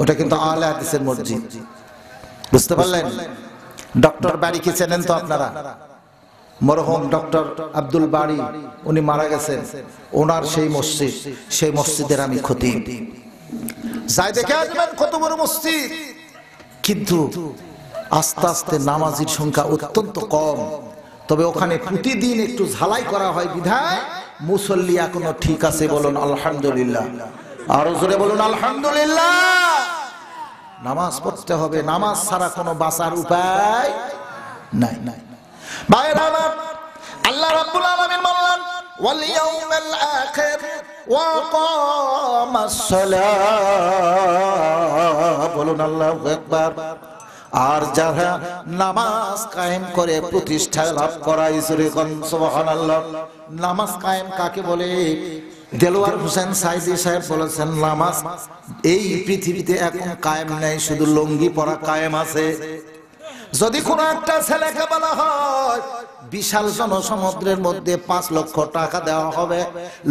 ওটা কিন্তু আহলে হাদিসের মসজিদ। বুঝতে পারলেন ডক্টর বাড়ি কে চেনেন তো আপনারা মরহুম ডক্টর আব্দুল বাড়ি উনি মারা গেছেন ওনার সেই মসজিদের আমি খতিব যাই দেখে আসবেন কত বড় মসজিদ কিন্তু আস্তে আস্তে নামাজীর সংখ্যা অত্যন্ত কম তবে ওখানে প্রতিদিন একটু ঝালাই করা হয় বিধায় মুসল্লি এখনো ঠিক আছে বলুন আলহামদুলিল্লাহ আরো জোরে বলুন আলহামদুলিল্লাহ নামাজ পড়তে হবে নামাজ ছাড়া কোনো বাঁচার উপায় নাই নাই ভাইরা আমার আল্লাহ রাব্বুল আলামিন বললেন ওয়াল ইয়াউমাল আখির ওয়া কামাস সালাহ বলুন আল্লাহু আকবার আর যারা নামাজ কায়েম করে প্রতিষ্ঠা লাভ করায় জোরে কোন সুবহানাল্লাহ নামাজ কায়েম কাকে বলে দেলোয়ার হোসেন সাইদি সাহেব বলেছেন নামাজ এই পৃথিবীতে এখন কায়েম নাই শুধু লুঙ্গি পরা কায়েম আছে যদি কোন একটা ছেলেকে বলা হয় বিশাল জনসমুদ্রের মধ্যে 5 লক্ষ টাকা দেওয়া হবে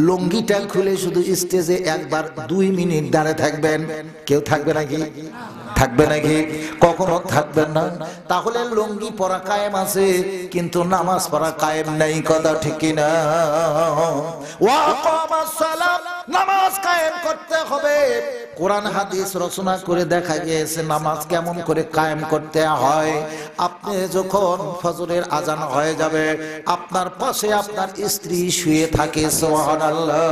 লুঙ্গিটা খুলে শুধু স্টেজে একবার 2 মিনিট দাঁড়িয়ে থাকবেন কেউ থাকবে নাকি কখনো থাকবেন না তাহলে লুঙ্গি পরা কায়েম আছে কিন্তু নামাজ পড়া কায়েম নাই কথা ঠিক কিনা নামাজ কায়েম করতে হবে কোরআন হাদিস রচনা করে দেখা গিয়েছে নামাজ কেমন করে কায়েম করতে হয় আপনি যখন ফজরের আজান হয়ে যাবে আপনার পাশে আপনার স্ত্রী শুয়ে থাকে সুবহানাল্লাহ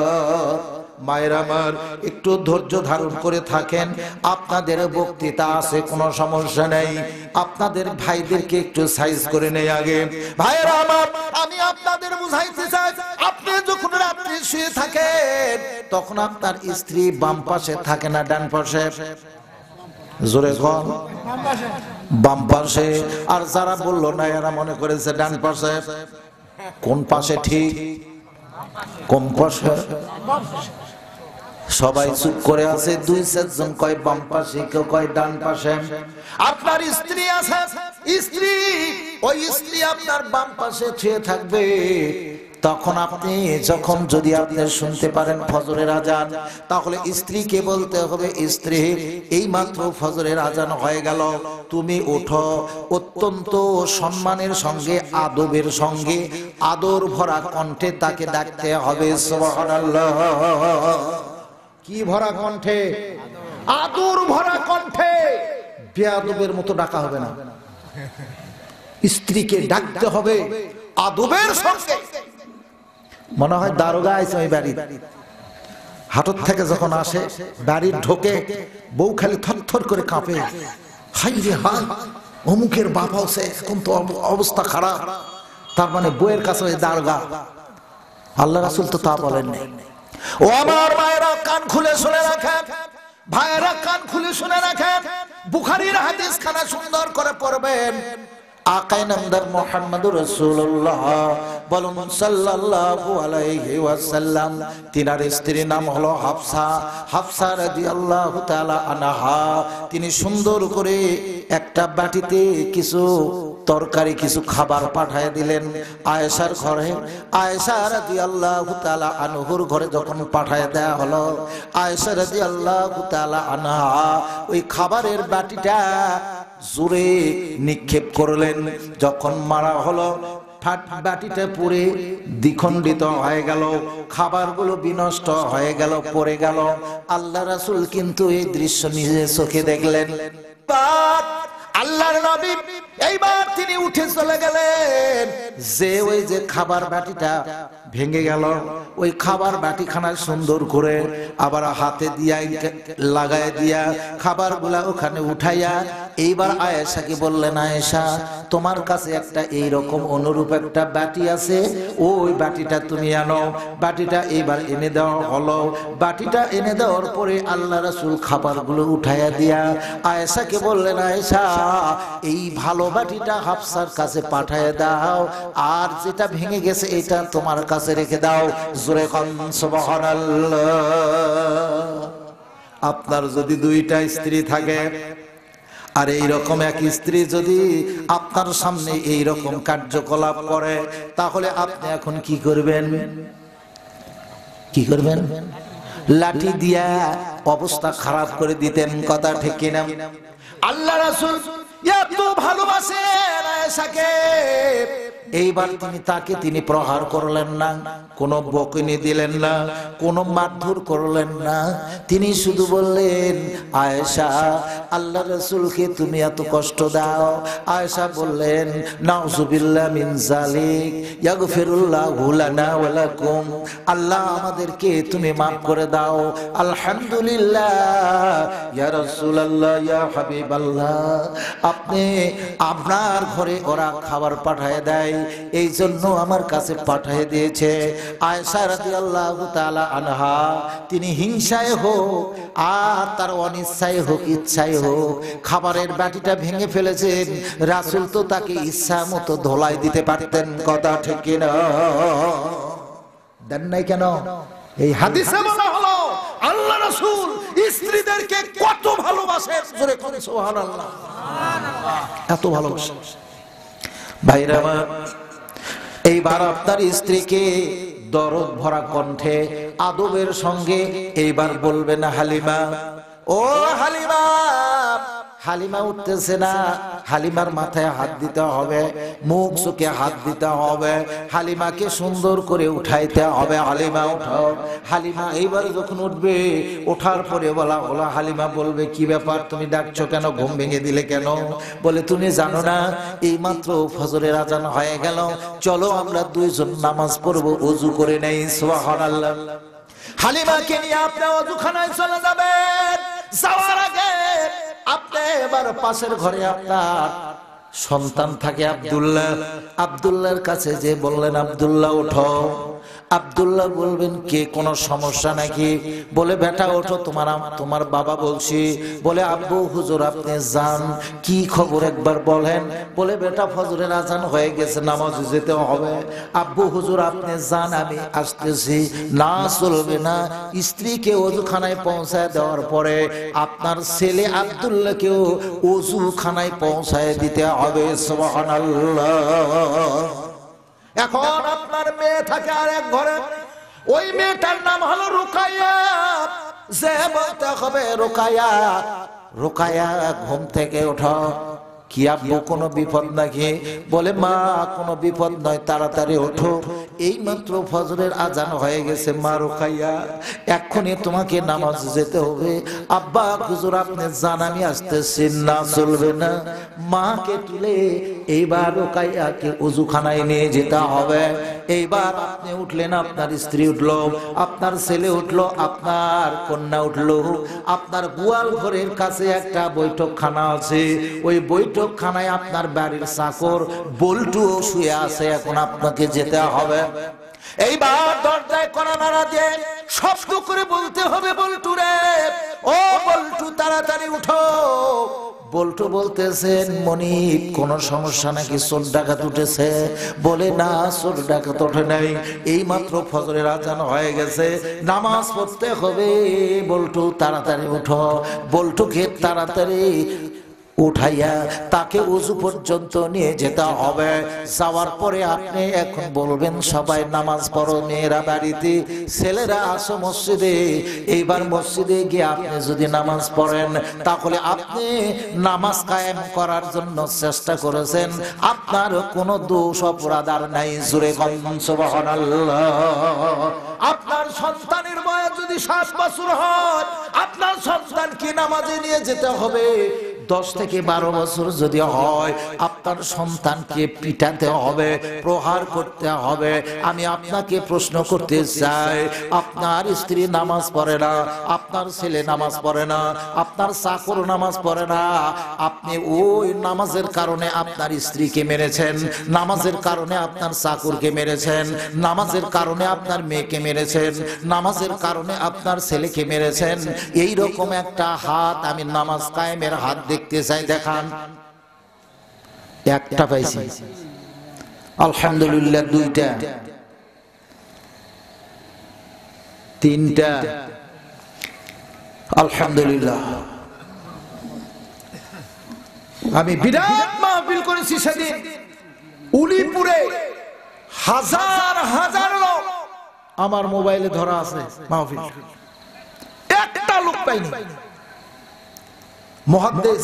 মায়েরামার একটু ধৈর্য ধারণ করে থাকেন আপনাদের বক্তৃতা আছে কোনো সমস্যা নেই আপনাদের ভাইদেরকে একটু সাইজ করে নেই আগে ভাইরা আমার আমি আপনাদের বুঝাইতে চাই আপনি যখন রাতে শুয়ে থাকেন তখন আপনার স্ত্রী বাম পাশে থাকে না ডান পাশে জোরে কোন বাম পাশে আর যারা বলল না এরা মনে করেছে ডান পাশে কোন পাশে ঠিক কোন পাশে সবাই চুপ করে আছে 2-4 জন কয় বাম পাশে কেউ কয় ডান পাশে আপনার স্ত্রী আছে স্ত্রী ওই স্ত্রী আপনার বাম পাশে শুয়ে থাকবে তখন আপনি যখন যদি আপনি শুনতে পারেন ফজরের আজান তাহলে স্ত্রীকে বলতে হবে স্ত্রী এইমাত্র ফজরের আজান হয়ে গেল তুমি ওঠো অত্যন্ত সম্মানের সঙ্গে আদবের সঙ্গে আদর ভরা কণ্ঠে তাকে ডাকতে হবে সুবহানাল্লাহ কি ভরা কণ্ঠে আদর ভরা কণ্ঠে বেয়াদবের মতো ডাকা হবে না স্ত্রীকে ডাকতে হবে আদবের সঙ্গে মনে হয় দারোগা আইছে ওই বাড়ি হাটত থেকে যখন আসে বাড়ির ঢোকে বউ খালি থরথর করে কাঁপে হাই রে হাই অমুকের বাপ আছে এখন তো অবস্থা খারাপ তার মানে বউয়ের কাছে ওই দারোগা আল্লাহ রাসূল তো তা বলেননি ও আমার ভাইরা কান খুলে শুনে রাখেন ভাইরা কান খুলে শুনে রাখেন বুখারীর হাদিস খানা সুন্দর করে পড়বেন আকাই নামদার মুহাম্মদুর রাসূলুল্লাহ বলুন সাল্লাল্লাহু আলাইহি ওয়াসাল্লাম তিনার স্ত্রীর নাম হলো হাফসা হাফসা রাদিয়াল্লাহু তাআলা আনহা তিনি সুন্দর করে একটা বাটিতে কিছু তরকারি কিছু খাবার পাঠিয়ে দিলেন আয়েশার ঘরে আয়েশা রাদিয়াল্লাহু তাআলা আনহুর ঘরে যখন পাঠিয়ে দেয়া হলো আয়েশা রাদিয়াল্লাহু তাআলা আনহা ওই খাবারের বাটিটা জোরে নিক্ষেপ করলেন যখন মারা হলো ফাট বাটিটা পুরে দ্বিখণ্ডিত হয়ে গেল খাবারগুলো বিনষ্ট হয়ে গেল পড়ে গেল আল্লাহ রাসূল কিন্তু এই দৃশ্য নিজে চোখে দেখলেন আল্লাহর নবী এইবার তিনি উঠে চলে গেলেন যে ওই যে খাবার বাটিটা ভেঙে গেল ওই খাবার বাটিখানা সুন্দর করে আবার হাতে দিয়া লাগায় দিয়া খাবারগুলা ওখানে উঠাইয়া এইবার আয়েশাকে বললেন আয়েশা তোমার কাছে একটা এই রকম অনুরূপ একটা বাটি আছে ওই বাটিটা তুমি আনো বাটিটা এইবার এনে দাও হলো বাটিটা এনে দেওয়ার পরে আল্লাহ রাসূল খাবারগুলো উঠাইয়া দিয়া আয়েশাকে বললেন আয়েশা এই ভালো বাটিটা হাফসার কাছে পাঠায় দাও আর যেটা ভেঙে গেছে এটা তোমার কাছে রেখে দাও জোরে কোন সুবহানাল্লাহ আপনার যদি 2টা স্ত্রী থাকে আর এই রকম এক স্ত্রী যদি আপনার সামনে এই রকম কার্যকলাপ করে তাহলে আপনি এখন কি করবেন লাঠি দিয়া অবস্থা খারাপ করে দিতেন কথা ঠিক কিনা আল্লাহ রাসূল এত ভালোবাসেন আয়েশাকে, এইবার তিনি তাকে তিনি প্রহার করলেন না, কোনো বকুনি দিলেন না, কোনো মারধর করলেন না, তিনি শুধু বললেন আয়েশা আল্লাহ রাসূলকে তুমি এত কষ্ট দাও। আয়েশা বললেন নাউযুবিল্লাহ মিন যালিক ইয়াগফিরুল্লাহু লানা ওয়া লাকুম, আল্লাহ আমাদেরকে তুমি মাফ করে দাও। আলহামদুলিল্লাহ ইয়া রাসূলুল্লাহ ইয়া হাবিবাল্লাহ, আপনি আপনার ঘরে ওরা খাবার পাঠায় দেয়, এই জন্য আমার কাছে পাঠিয়ে দিয়েছে। আয়েশা রাদিয়াল্লাহু তাআলা আনহা তিনি হিংসায় হোক আর তার অনিচ্ছায় হোক ইচ্ছায় হোক খাবারের বাটিটা ভেঙে ফেলেছেন, রাসূল তো তাকে ইচ্ছা মতো ধোলাই দিতে পারতেন, কথা ঠিক না? দেন নাই কেন? এই হাদিসে বলা হলো আল্লাহ রাসূল স্ত্রীদেরকে কত ভালোবাসেন, জোরে করে সুবহানাল্লাহ। এত ভালোবাসেন ভাইরা। এইবার আপনার স্ত্রীকে দরদ ভরা কণ্ঠে আদবের সঙ্গে এইবার বলবেন হালিমা, ও হালিমা। হালিমা উঠতেছে না, হালিমার মাথায় হাত দিতে হবে, মুখ চোখে হাত দিতে হবে, হালিমাকে সুন্দর করে উঠাইতে হবে। হালিমা উঠাও। হালিমা এইবার যখন উঠবে, ওঠার পরে বলা হলো, হালিমা বলবে কি ব্যাপার তুমি ডাকছো কেন, ঘুম ভেঙে দিলে কেন? বলে তুমি জানো না এই মাত্র ফজরের আজান হয়ে গেল, চলো আমরা দুইজন নামাজ পড়বো, ওযু করে নেই। সুবহানাল্লাহ। হালিমাকে নিয়ে আপনি ওযুখানায় চলে যাবেন, যাওয়ার আগে আপনি এবার পাশের ঘরে আপনার সন্তান থাকে আব্দুল্লাহ, আব্দুল্লাহর কাছে যে বললেন আব্দুল্লাহ ওঠো। আব্দুল্লাহ বলবেন কে, কোনো সমস্যা নাকি? বলে বেটা ওঠো, তোমার বাবা বলছি। বলে আব্বু হুজুর আপনি যান, কি খবর একবার বলেন। বলে বেটা ফজরের আজান হয়ে গেছে, নামাজ যেতে হবে। আব্বু হুজুর আপনি যান, আমি আসতেছি। না, চলবে না। স্ত্রীকে ওযুখানায় পৌঁছায় দেওয়ার পরে আপনার ছেলে আব্দুল্লাহকেও ওযুখানায় পৌঁছায় দিতে হবে। সুবহানাল্লাহ। এখন আপনার মেয়ে থাকে আর এক ঘরে, ওই মেয়েটার নাম হলো রুকাইয়া। যে বলতে হবে রুকাইয়া, রুকাইয়া ঘুম থেকে ওঠো, কি আব্বু কোনো বিপদ নাকি? বলে মা কোনো বিপদ নয়, তাড়াতাড়ি ওঠো, এই মাত্র ফজরের আজান হয়ে গেছে। মা রুকাইয়া এক্ষুনি তোমাকে নামাজ যেতে হবে। আব্বা হুজুর আপনি জান, আমি আসতেছি। না, চলবে না। মাকে তুলে এইবার রুকাইয়াকে ওযুখানায় নিয়ে যেতে হবে। এইবার আপনি উঠলেন, আপনার স্ত্রী উঠলো, আপনার ছেলে উঠলো, আপনার কন্যা উঠলো। আপনার গোয়াল ঘরের কাছে একটা বৈঠকখানা আছে, ওই বৈঠকখানায় আপনার বাড়ির চাকর বল্টুও শুয়ে আছে, এখন আপনাকে যেতে হবে। এইবার দরজায় কড়া নাড়া দিয়ে শব্দ করে বলতে হবে, বল্টু রে, ও বল্টু তাড়াতাড়ি উঠো। বল্টু বলতেছেন মনিব কোন সমস্যা নাকি, চোর ডাকাত উঠেছে? বলে না, চোর ডাকাত ওঠে নাই, এই মাত্র ফজরের আজান হয়ে গেছে, নামাজ পড়তে হবে। বল্টু তাড়াতাড়ি উঠো। বল্টুকে তাড়াতাড়ি উঠাইয়া তাকে ওযু পর্যন্ত নিয়ে যেতে হবে। যাওয়ার পরে আপনি এখন বলবেন সবাই নামাজ পড়ো, মেয়েরা বাড়িতে, ছেলেরা আসো মসজিদে। এইবার মসজিদে গিয়ে আপনি যদি নামাজ পড়েন, তাহলে আপনি নামাজ কায়েম করার জন্য চেষ্টা করেছেন, আপনার কোনো দোষ অপরাধ আর নাই। জোরে বলুন সুবহানাল্লাহ। আপনার সন্তানের বয়স যদি 7 বছর হয়, আপনার সন্তানকে নামাজে নিয়ে যেতে হবে। 10 থেকে 12 বছর যদি হয়, আপনার সন্তানকে পিটাতে হবে, প্রহার করতে হবে। আমি আপনাকে প্রশ্ন করতে চাই, আপনার স্ত্রী নামাজ পড়ে না, আপনার ছেলে নামাজ পড়ে না, আপনার চাকর নামাজ পড়ে না, আপনি ওই নামাজের কারণে আপনার স্ত্রীকে মেরেছেন, নামাজের কারণে আপনার চাকরকে মেরেছেন, নামাজের কারণে আপনার মেয়েকে মেরেছেন, নামাজের কারণে আপনার ছেলেকে মেরেছেন। এই রকম একটা হাত আমি নামাজ কায়েমের হাত দেখতে চাই, দেখান। একটা পাইছি, আলহামদুলিল্লাহ। 2টা 3টা, আলহামদুলিল্লাহ। আমি বিরাট মাহফিল করেছি সেদিন উলিপুরে, হাজার হাজার লোক, আমার মোবাইলে ধরা আছে মাহফিল, একটা লোক পাইনি। মুহাদ্দিস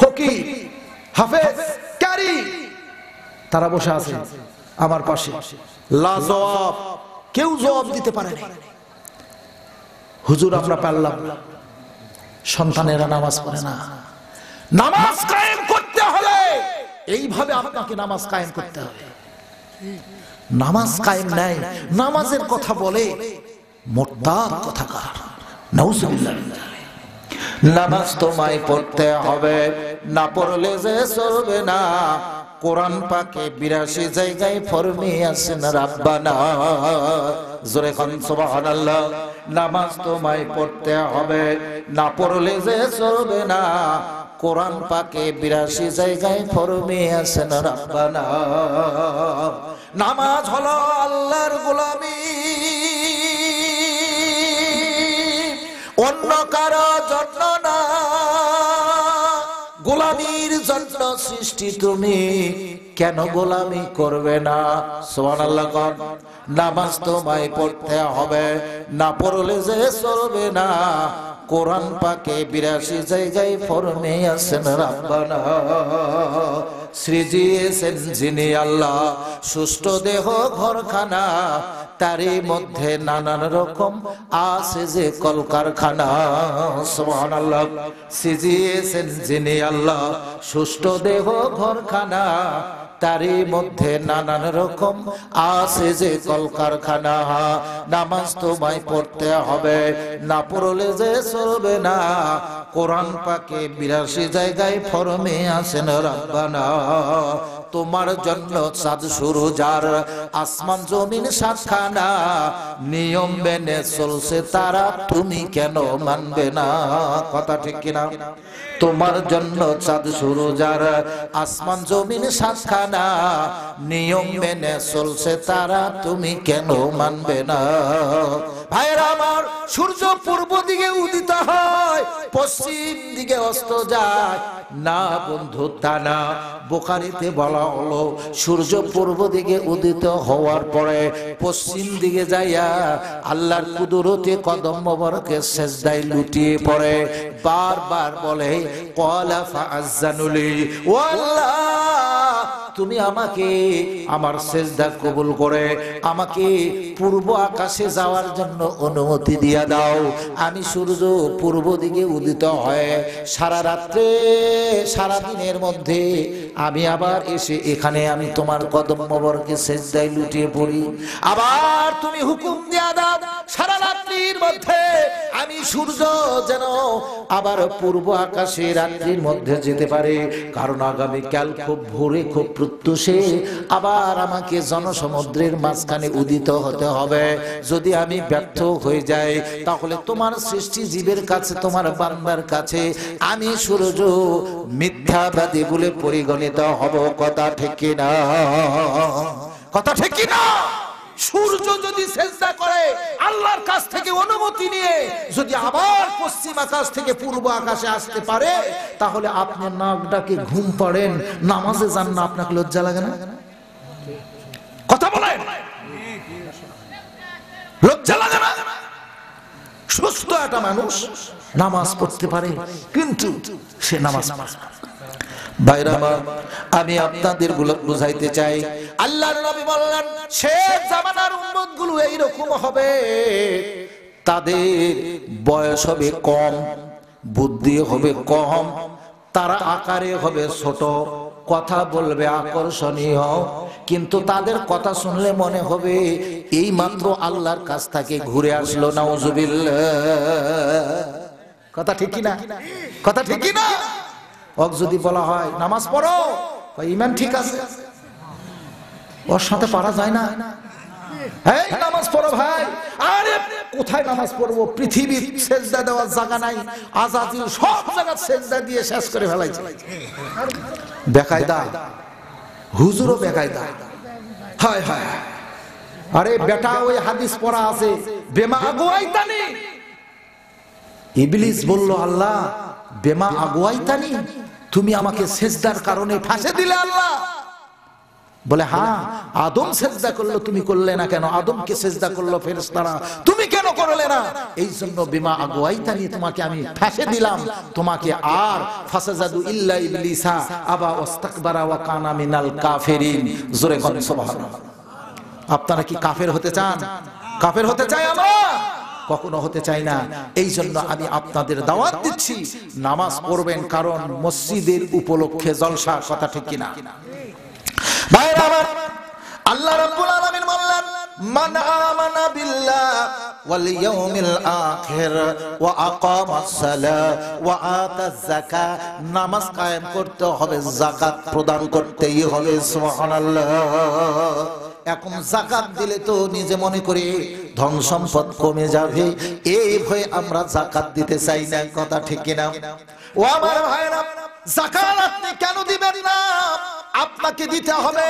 ফকির হাফেজ কারি তারা বসে আছে আমার পাশে, লাজবাব কেউ জবাব দিতে পারে না। হুজুর আমরা পারলাম, সন্তানেরা নামাজ পড়ে না। নামাজ কায়েম করতে হলে এইভাবে আপনাকে নামাজ কায়েম করতে হবে। নামাজ কায়েম নাই, নামাজের কথা বলে মোরতাদ কথাকার, নাউজুবিল্লাহ। নামাজ তোমায় পড়তে হবে, না পড়লে যে চলবে না। কোরআন পাকে ৮২ জায়গায় ফরমিয়েছেন রাব্বানা, জোরে কোন সুবহানাল্লাহ। নামাজ তোমায় পড়তে হবে, না পড়লে যে চলবে না। কোরআন পাকে ৮২ জায়গায় ফরমিয়েছেন রাব্বানা। নামাজ হলো আল্লাহর গোলামি, অন্য কারো জন্য না। গোলামীর জন্য সৃষ্টি তুমি, কেন গোলামি করবে না? সুবহানাল্লাহ। নামাজ তোমায় পড়তে হবে, না পড়লে যে চলবে না। কোরআন পাকে ৮২ জায়গায় ফরমিয়েছেন রাব্বানা। সৃজিয়েছেন যিনি আল্লাহ সুষ্ঠু দেহ ঘরখানা, তারই মধ্যে নানান রকম আছে যে কলকারখানা। সুবহানাল্লাহ। সৃজিয়েছেন যিনি আল্লাহ সুষ্ঠু দেহ ঘরখানা, তারই মধ্যে নানান রকম আছে যে কলকারখানা। নামাজ তোমায় পড়তে হবে, না পড়লে যে চলবে না। কোরআন পাকে ৮২ জায়গায় ফরমিয়েছেন রাব্বানা। তোমার জন্য চাঁদ সূরজ আর আসমান জমিন সাতখানা, নিয়ম মেনে চলছে তারা, তুমি কেন মানবে না? কথা ঠিক কিনা? তোমার জন্য চাঁদ সূরজ আর আসমান জমিন সাতখানা, নিয়ম মেনে চলছে তারা, তুমি কেন মানবে না? ভাইরা আমার, সূর্য পূর্ব দিকে উদিত হয়, পশ্চিম দিকে অস্ত যায় না বন্ধু, তা না। বুখারীতে বলা হলো সূর্য পূর্ব দিকে উদিত হওয়ার পরে পশ্চিম দিকে যাইয়া আল্লাহর কুদরতে কদম মোবারকে সেজদায় লুটিয়ে পড়ে, বারবার বলে ক্বালা ফাআযযানুলি, ও আল্লাহ তুমি আমাকে আমার সেজদা কবুল করে আমাকে পূর্ব আকাশে যাওয়ার জন্য অনুমতি দিয়া দাও। আমি সূর্য পূর্ব দিকে উদিত হয় সারা রাত্রে সারা দিনের মধ্যে আমি আবার এসে এখানে আমি তোমার কদম মোবারকে সেজদায় লুটিয়ে পড়ি। আবার তুমি হুকুম দিয়া দাও সারা রাত্রির মধ্যে আমি সূর্য যেন আবার পূর্ব আকাশে রাত্রির মধ্যে যেতে পারে, কারণ আগামীকাল খুব ভোরে খুব প্রত্যুষে আবার আমাকে জনসমুদ্রের মাঝখানে উদিত হতে হবে। যদি আমি ব্যর্থ হয়ে যাই তাহলে তোমার সৃষ্টি জীবের কাছে তোমার বান্দার কাছে আমি সূর্য মিথ্যাবাদী বলে পরিগণিত হব। কথা ঠিক কিনা? কথা ঠিক কিনা? সূর্য যদি সেজদা করে আল্লাহর কাছ থেকে অনুমতি নিয়ে যদি আবার পশ্চিম আকাশ থেকে পূর্ব আকাশে আসতে পারে, তাহলে আপনার নাক ডাকে ঘুম পড়েন, নামাজে যান না, আপনাকে লজ্জা লাগে না? কথা বলেন, লজ্জা লাগে না? সুস্থ একটা মানুষ নামাজ পড়তে পারে, কিন্তু সে নামাজ পড়ে না। ভাইরা আমি আপনাদের বুঝাইতে চাই, আল্লাহর নবী বললেন শেষ জামানার উম্মতগুলো এই রকম হবে, তাদের বয়স হবে কম, বুদ্ধি হবে কম, তারা আকারে হবে ছোট, কথা বলবে আকর্ষণীয়, কিন্তু তাদের কথা শুনলে মনে হবে এই মাত্র আল্লাহর কাছ থেকে ঘুরে আসলো। নাউজুবিল্লাহ। কথা ঠিক কিনা? কথা ঠিক কিনা? ওকে যদি বলা হয় নামাজ পড়ো, ইমান ঠিক আছে, ওর সাথে পারা যায় না। এই নামাজ পড়ো ভাই, আরে কোথায় নামাজ পড়বো? পৃথিবীর সেজদা দেওয়ার জায়গা নাই, আজাজিল সব জায়গা সেজদা দিয়ে শেষ করে ফেলাইছে। বেকায়দা, হুজুরও বেকায়দা। হায় হায়, আরে বেটা ওই হাদিস পড়া আছে, বেমা আগুয়াইতানি। ইবলিস বলল আল্লাহ বেমা আগুয়াইতানি, তুমি আমাকে সেজদার কারণে ফাঁসে দিলে আল্লাহ। বলে হ্যাঁ আদম সেজদা করলো তুমি করলে না কেন? আদমকে সেজদা করলো ফেরেশতারা, তুমি কেন করলে না? এই জন্য বিমা আগওয়াইতানি তোমাকে আমি ফাঁসে দিলাম তোমাকে। আর ফাসাজাদু ইল্লা ইবলিসা আবা ওয়াস্তাকবারা ওয়া কানা মিনাল কাফিরিন। জোরে কোন সুবহানাল্লাহ। আপনারা কি কাফের হতে চান? কাফের হতে চাই আমরা? কখনো হতে চাই না। এই জন্য আমি আপনাদের দাওয়াত দিচ্ছি নামাজ পড়বেন, কারণ মসজিদের উপলক্ষে জলসা, কথা ঠিক কিনা? ভাইরা আমার, আল্লাহ রাব্বুল আলামিন বললেন মান আমানা বিল্লাহ ওয়াল ইয়াউমিল আখির ওয়া আকামাস সালাহ ওয়া আতাজ যাকাত। নামাজ কায়েম করতে হবে, যাকাত প্রদান করতেই হবে। সুবহানাল্লাহ। এখন যাকাত দিলে তো নিজে মনে করে ধন সম্পদ কমে যাবে, এই ভয়ে আমরা যাকাত দিতে চাই না, কথা ঠিক কিনা? ও আমার ভাইরা, যাকাত আপনি কেন দিবেন না? আপনাকে দিতে হবে।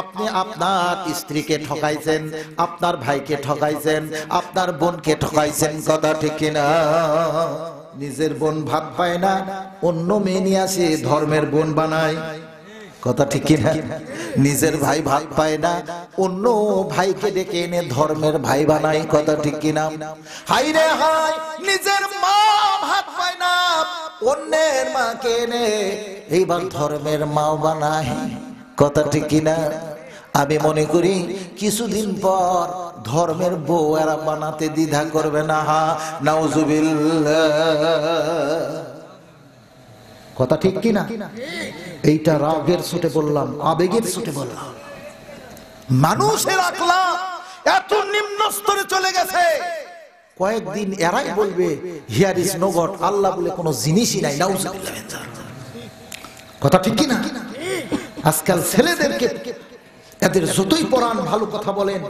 আপনি আপনার স্ত্রীকে ঠকাইছেন, আপনার ভাইকে ঠকাইছেন, আপনার বোনকে ঠকাইছেন, কথা ঠিক কিনা? নিজের বোন ভাগ পায় না, অন্য মেয়ে নিয়ে আসে ধর্মের বোন বানায়, কথা ঠিক কিনা? নিজের ভাই ভাগ পায় না, অন্য ভাইকে ডেকে এনে ধর্মের ভাই বানাই, কথা ঠিক কিনা? হাই রে হাই, নিজের মা ভাগ পায় না, অন্যের মাকে এনে এইবার ধর্মের মা বানাই, কথা ঠিক কিনা? আমি মনে করি কিছুদিন পর ধর্মের বউ এরা বানাতে দ্বিধা করবে না। হা নাউজুবিল্লাহ, কথা ঠিক কিনা? এইটা রাগের ছুটে বললাম, আবেগের ছুটে বললাম। মানুষের আকলাম এত নিম্ন স্তরে চলে গেছে, কয়েকদিন এরাই বলবে here is no God, Allah বলে কোনো জিনিসই নাই। কথা ঠিক কিনা? আজকাল ছেলেদেরকে এদের যতই পরাণ ভালো কথা বলেন,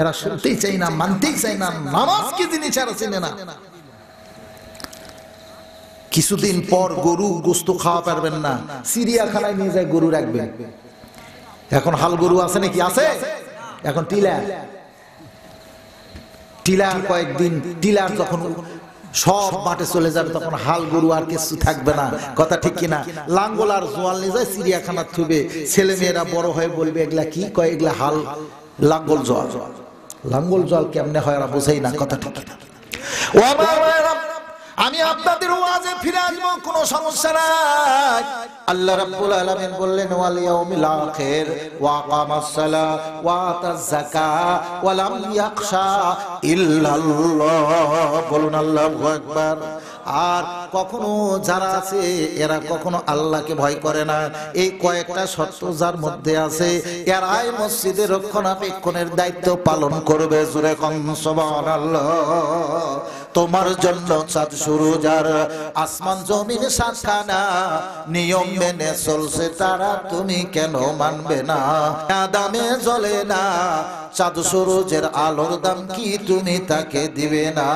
এরা শুনতেই চাই না, মানতেই চাই না, নামাজ কি জিনিস এরা চেনে না। কিছুদিন পর গরু গোস্ত খাওয়া পারবেন না, চিড়িয়াখানায় নিয়ে যায় গরু রাখবেন। এখন হাল গরু আছে নাকি? আছে। এখন টিলা কয়েকদিন, টিলার যখন সব মাঠে চলে যাবে তখন হাল গরু আর কিছু থাকবে না, কথা ঠিক কিনা? লাঙ্গল আর জোয়াল নিয়ে যায় চিড়িয়াখানার থুবে, ছেলে মেয়েরা বড় হয়ে বলবে এগুলা কি কয়, এগুলা হাল লাঙ্গল জোয়াল। লাঙ্গল জোয়াল কেমনে হয় এরা বোঝাই না, কথা ঠিক কিনা? আমি আপনাদের ওয়াজে ফিরে আসবো, কোনো সমস্যা নাই। আল্লাহ রাব্বুল আলামিন বললেন ওয়াল ইয়াউমিল আখির ওয়া আকামাস সালাহ ওয়া আতাজ যাকাত ওয়া লাম ইয়াখশা ইল্লাল্লাহ। বলুন আল্লাহু আকবার। আর কখনো যারা আছে এরা কখনো আল্লাহকে ভয় করে না, এই কয়েকটা শর্ত যার মধ্যে আছে এরাই মসজিদের রক্ষণাবেক্ষণের দায়িত্ব পালন করবে। জোরে কোন সুবহানাল্লাহ। তোমার জন্য চাঁদ সূরজ আর আসমান জমিন সাতখানা, নিয়ম মেনে চলছে তারা, তুমি কেন মানবে না? দামে জ্বলে না, চাঁদ সূরজের আলোর দাম কি তুমি তাকে দিবে না?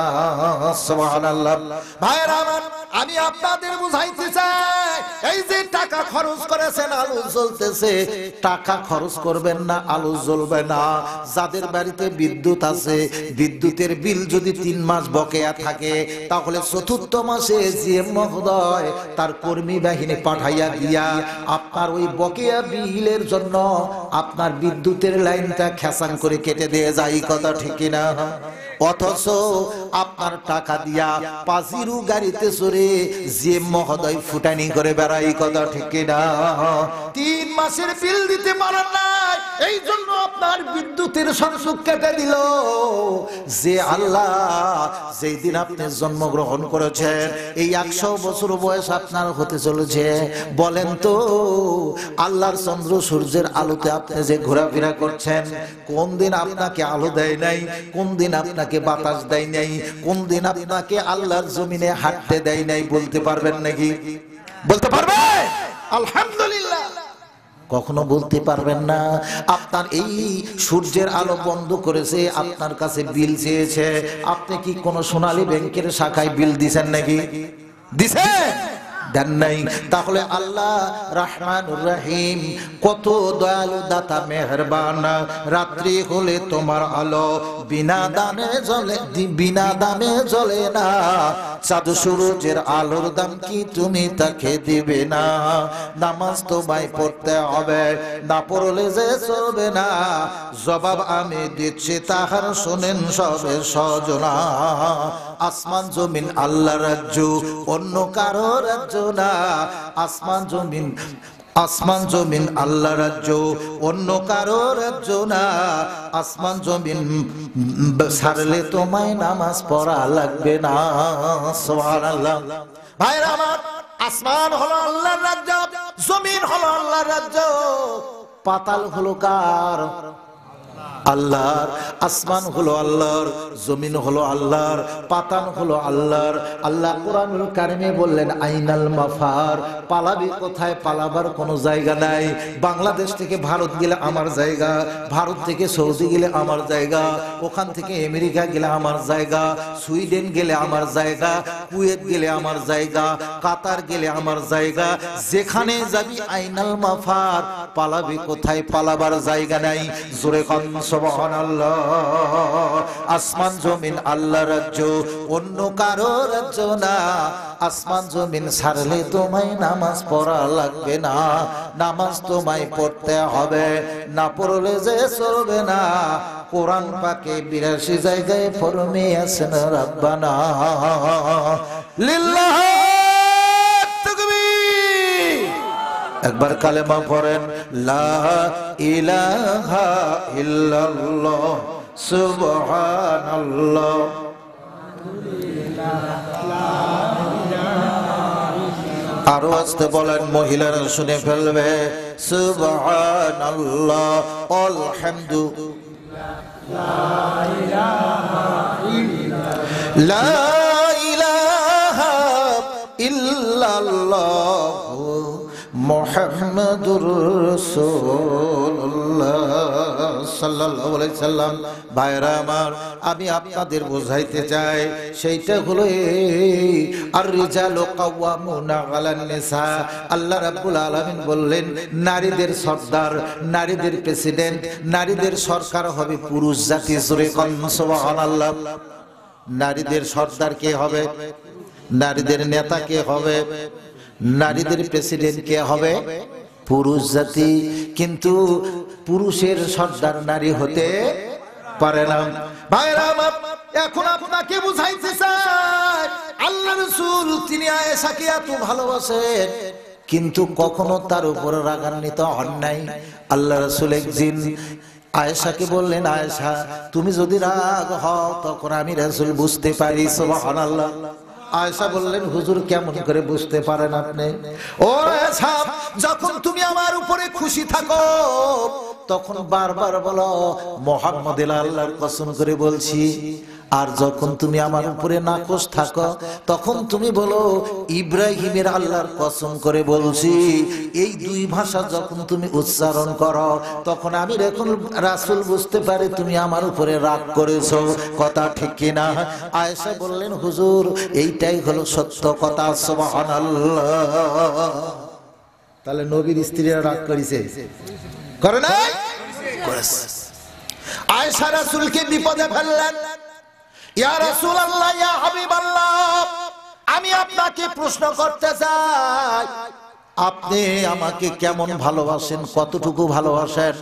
সুবহানাল্লাহ। ভাইরা আমার, আমি আপনাদের বুঝাইতে চাই, এই যে টাকা খরচ করেছেন আলো জ্বলতেছে, টাকা খরচ করবেন না, আলো জ্বলবে না। যাদের বাড়িতে বিদ্যুৎ আছে, বিদ্যুতের বিল যদি 3 মাস বকেয়া থাকে, তাহলে 4র্থ মাসে জিএম মহোদয় তার কর্মী বাহিনী পাঠাইয়া দিয়া আপনার ওই বকেয়া বিলের জন্য আপনার বিদ্যুতের লাইনটা খেসান করে কেটে দিয়ে যায়, কথা ঠিক কিনা? অথচ আপনার টাকা দিয়া পাজিরু গাড়িতে চড়ে যে মহোদয় ফুটানি করে বেড়াই, কথা ঠিক না? 3 মাসের বিল দিতে পারেন না, এই জন্য আপনার বিদ্যুতের সংযোগ কেটে দিল। যে আল্লাহ যেই দিন আপনি জন্মগ্রহণ করেছেন, এই 100 বছর বয়স আপনার হতে চলেছে, বলেন তো আল্লাহর চন্দ্র সূর্যের আলোতে আপনি যে ঘোরাফেরা করছেন, কোন দিন আপনাকে আলো দেয় নাই, কোন দিন আপনাকে বাতাস দেয় নাই, কোন দিন আপনাকে আল্লাহর জমিনে হাঁটতে দেয় নাই, বলতে পারবেন নাকি? বলতে পারবে আলহামদুলিল্লাহ? কখনো বলতে পারবেন না। আপনার এই সূর্যের আলো বন্ধ করেছে, আপনার কাছে বিল চেয়েছে, আপনি কি কোনো সোনালী ব্যাংকের শাখায় বিল দিছেন নাকি? দিছেন? দেন নাই। তাহলে আল্লাহ রহমানুর রহিম কত দয়ালু, দাতা মেহেরবান। রাত্রি হলে তোমার আলো, বিনা দামে জ্বলে, বিনা দামে জ্বলে না। চাঁদ সূরজের আলোর দাম কি তুমি তাকে দিবে না? নামাজ তোমায় পড়তে হবে, না পড়লে যে চলবে না। জবাব আমি দিচ্ছি তাহার শোনেন সবে সজনা। আসমান জমিন আল্লাহর রাজ্য, অন্য কারো রাজ্য না। আসমান জমিন আল্লাহ রাজ্য, অন্য কারো রাজ্য না। আসমান জমিন ছাড়লে তোমায় নামাজ পড়া লাগবে না। সুবহানাল্লাহ। ভাইরা আমার, আসমান হলো আল্লাহর রাজ্য, জমিন হলো আল্লাহর রাজ্য, পাতাল হলো কার? আল্লাহর। আসমান হলো আল্লাহর, জমিন হলো আল্লাহর, পাতান হলো আল্লাহর। আল্লাহ কোরআনুল কারিমে বললেন, আইনাল মাফার, পালাবি কোথায়? পালাবার কোনো জায়গা নাই। বাংলাদেশ থেকে ভারত গেলে আমার জায়গা, ভারত থেকে সৌদি গেলে আমার জায়গা, ওখান থেকে আমেরিকা গেলে আমার জায়গা, সুইডেন গেলে আমার জায়গা, কুয়েত গেলে আমার জায়গা, কাতার গেলে আমার জায়গা। যেখানে যাবি আইনাল মাফার, পালাবি কোথায়? পালাবার জায়গা নাই। জোরে কম সুবহানাল্লাহ। আসমান জমিন আল্লাহর রাজ্য, অন্য কারো রাজ্য না। আসমান জমিন ছাড়লে তোমায় নামাজ পড়া লাগবে না। নামাজ তোমায় পড়তে হবে, না পড়লে যে চলবে না। কোরআন পাকে ৮২ জায়গায় ফরমে আছেন রব্বানা লিল্লাহি। একবার কালেমা পড়েন, লা ইলাহা ইল্লাল্লাহ সুবহানাল্লাহ। আরো আসতে বলেন, মহিলারা শুনে ফেলবে, সুবহানাল্লাহ আলহামদুলিল্লাহ লা ইলাহা ইল্লাল্লাহ। আমি আপনাদের বোঝাইতে চাই, সেইটা হলো আল্লাহ রাব্বুল আলামিন বললেন, নারীদের সর্দার, নারীদের প্রেসিডেন্ট, নারীদের সরকার হবে পুরুষ জাতি। সুবহানাল্লাহ। নারীদের সর্দার কে হবে? নারীদের নেতা কে হবে? নারীদের প্রেসিডেন্ট কে হবে? পুরুষ জাতি। কিন্তু পুরুষের সর্দার নারী হতে পারে না। ভাইরা, এখন আপনাকে বুঝাইতে চাই, আল্লাহর রাসূল তিনি আয়েশাকে এত ভালোবাসেন, কিন্তু কখনো তার উপর রাগান্বিত হন নাই। আল্লাহর রাসূল একদিন আয়েশাকে বললেন, আয়েশা, তুমি যদি রাগ হও তখন আমি রাসূল বুঝতে পারি। সুবহানাল্লাহ। আয়েশা বললেন, হুজুর কেমন করে বুঝতে পারেন আপনি? ও আয়েশা, যখন তুমি আমার উপরে খুশি থাকো তখন বারবার বলো মুহাম্মাদের আল্লাহর কসম করে বলছি, আর যখন তুমি আমার উপরে নাখোশ থাকো তখন তুমি বলো ইব্রাহিমের আল্লাহর কসম করে বলছি। এই দুই ভাষা যখন তুমি উচ্চারণ করো তখন আমি রাসূল বুঝতে পারি তুমি আমার উপরে রাগ করেছো। কথা ঠিক কিনা? আয়েশা বললেন, হুজুর এইটাই হলো সত্য কথা। সুবহানাল্লাহ। তাহলে নবীর স্ত্রীরা রাগ করেছে, করে না? আয়েশা রাসূলকে বিপদে ফেললেন। ইয়া রাসূলুল্লাহ, ইয়া হাবিবাল্লাহ, আমি আপনাকে প্রশ্ন করতে চাই, আপনি আমাকে কেমন ভালোবাসেন, কতটুকু ভালোবাসেন?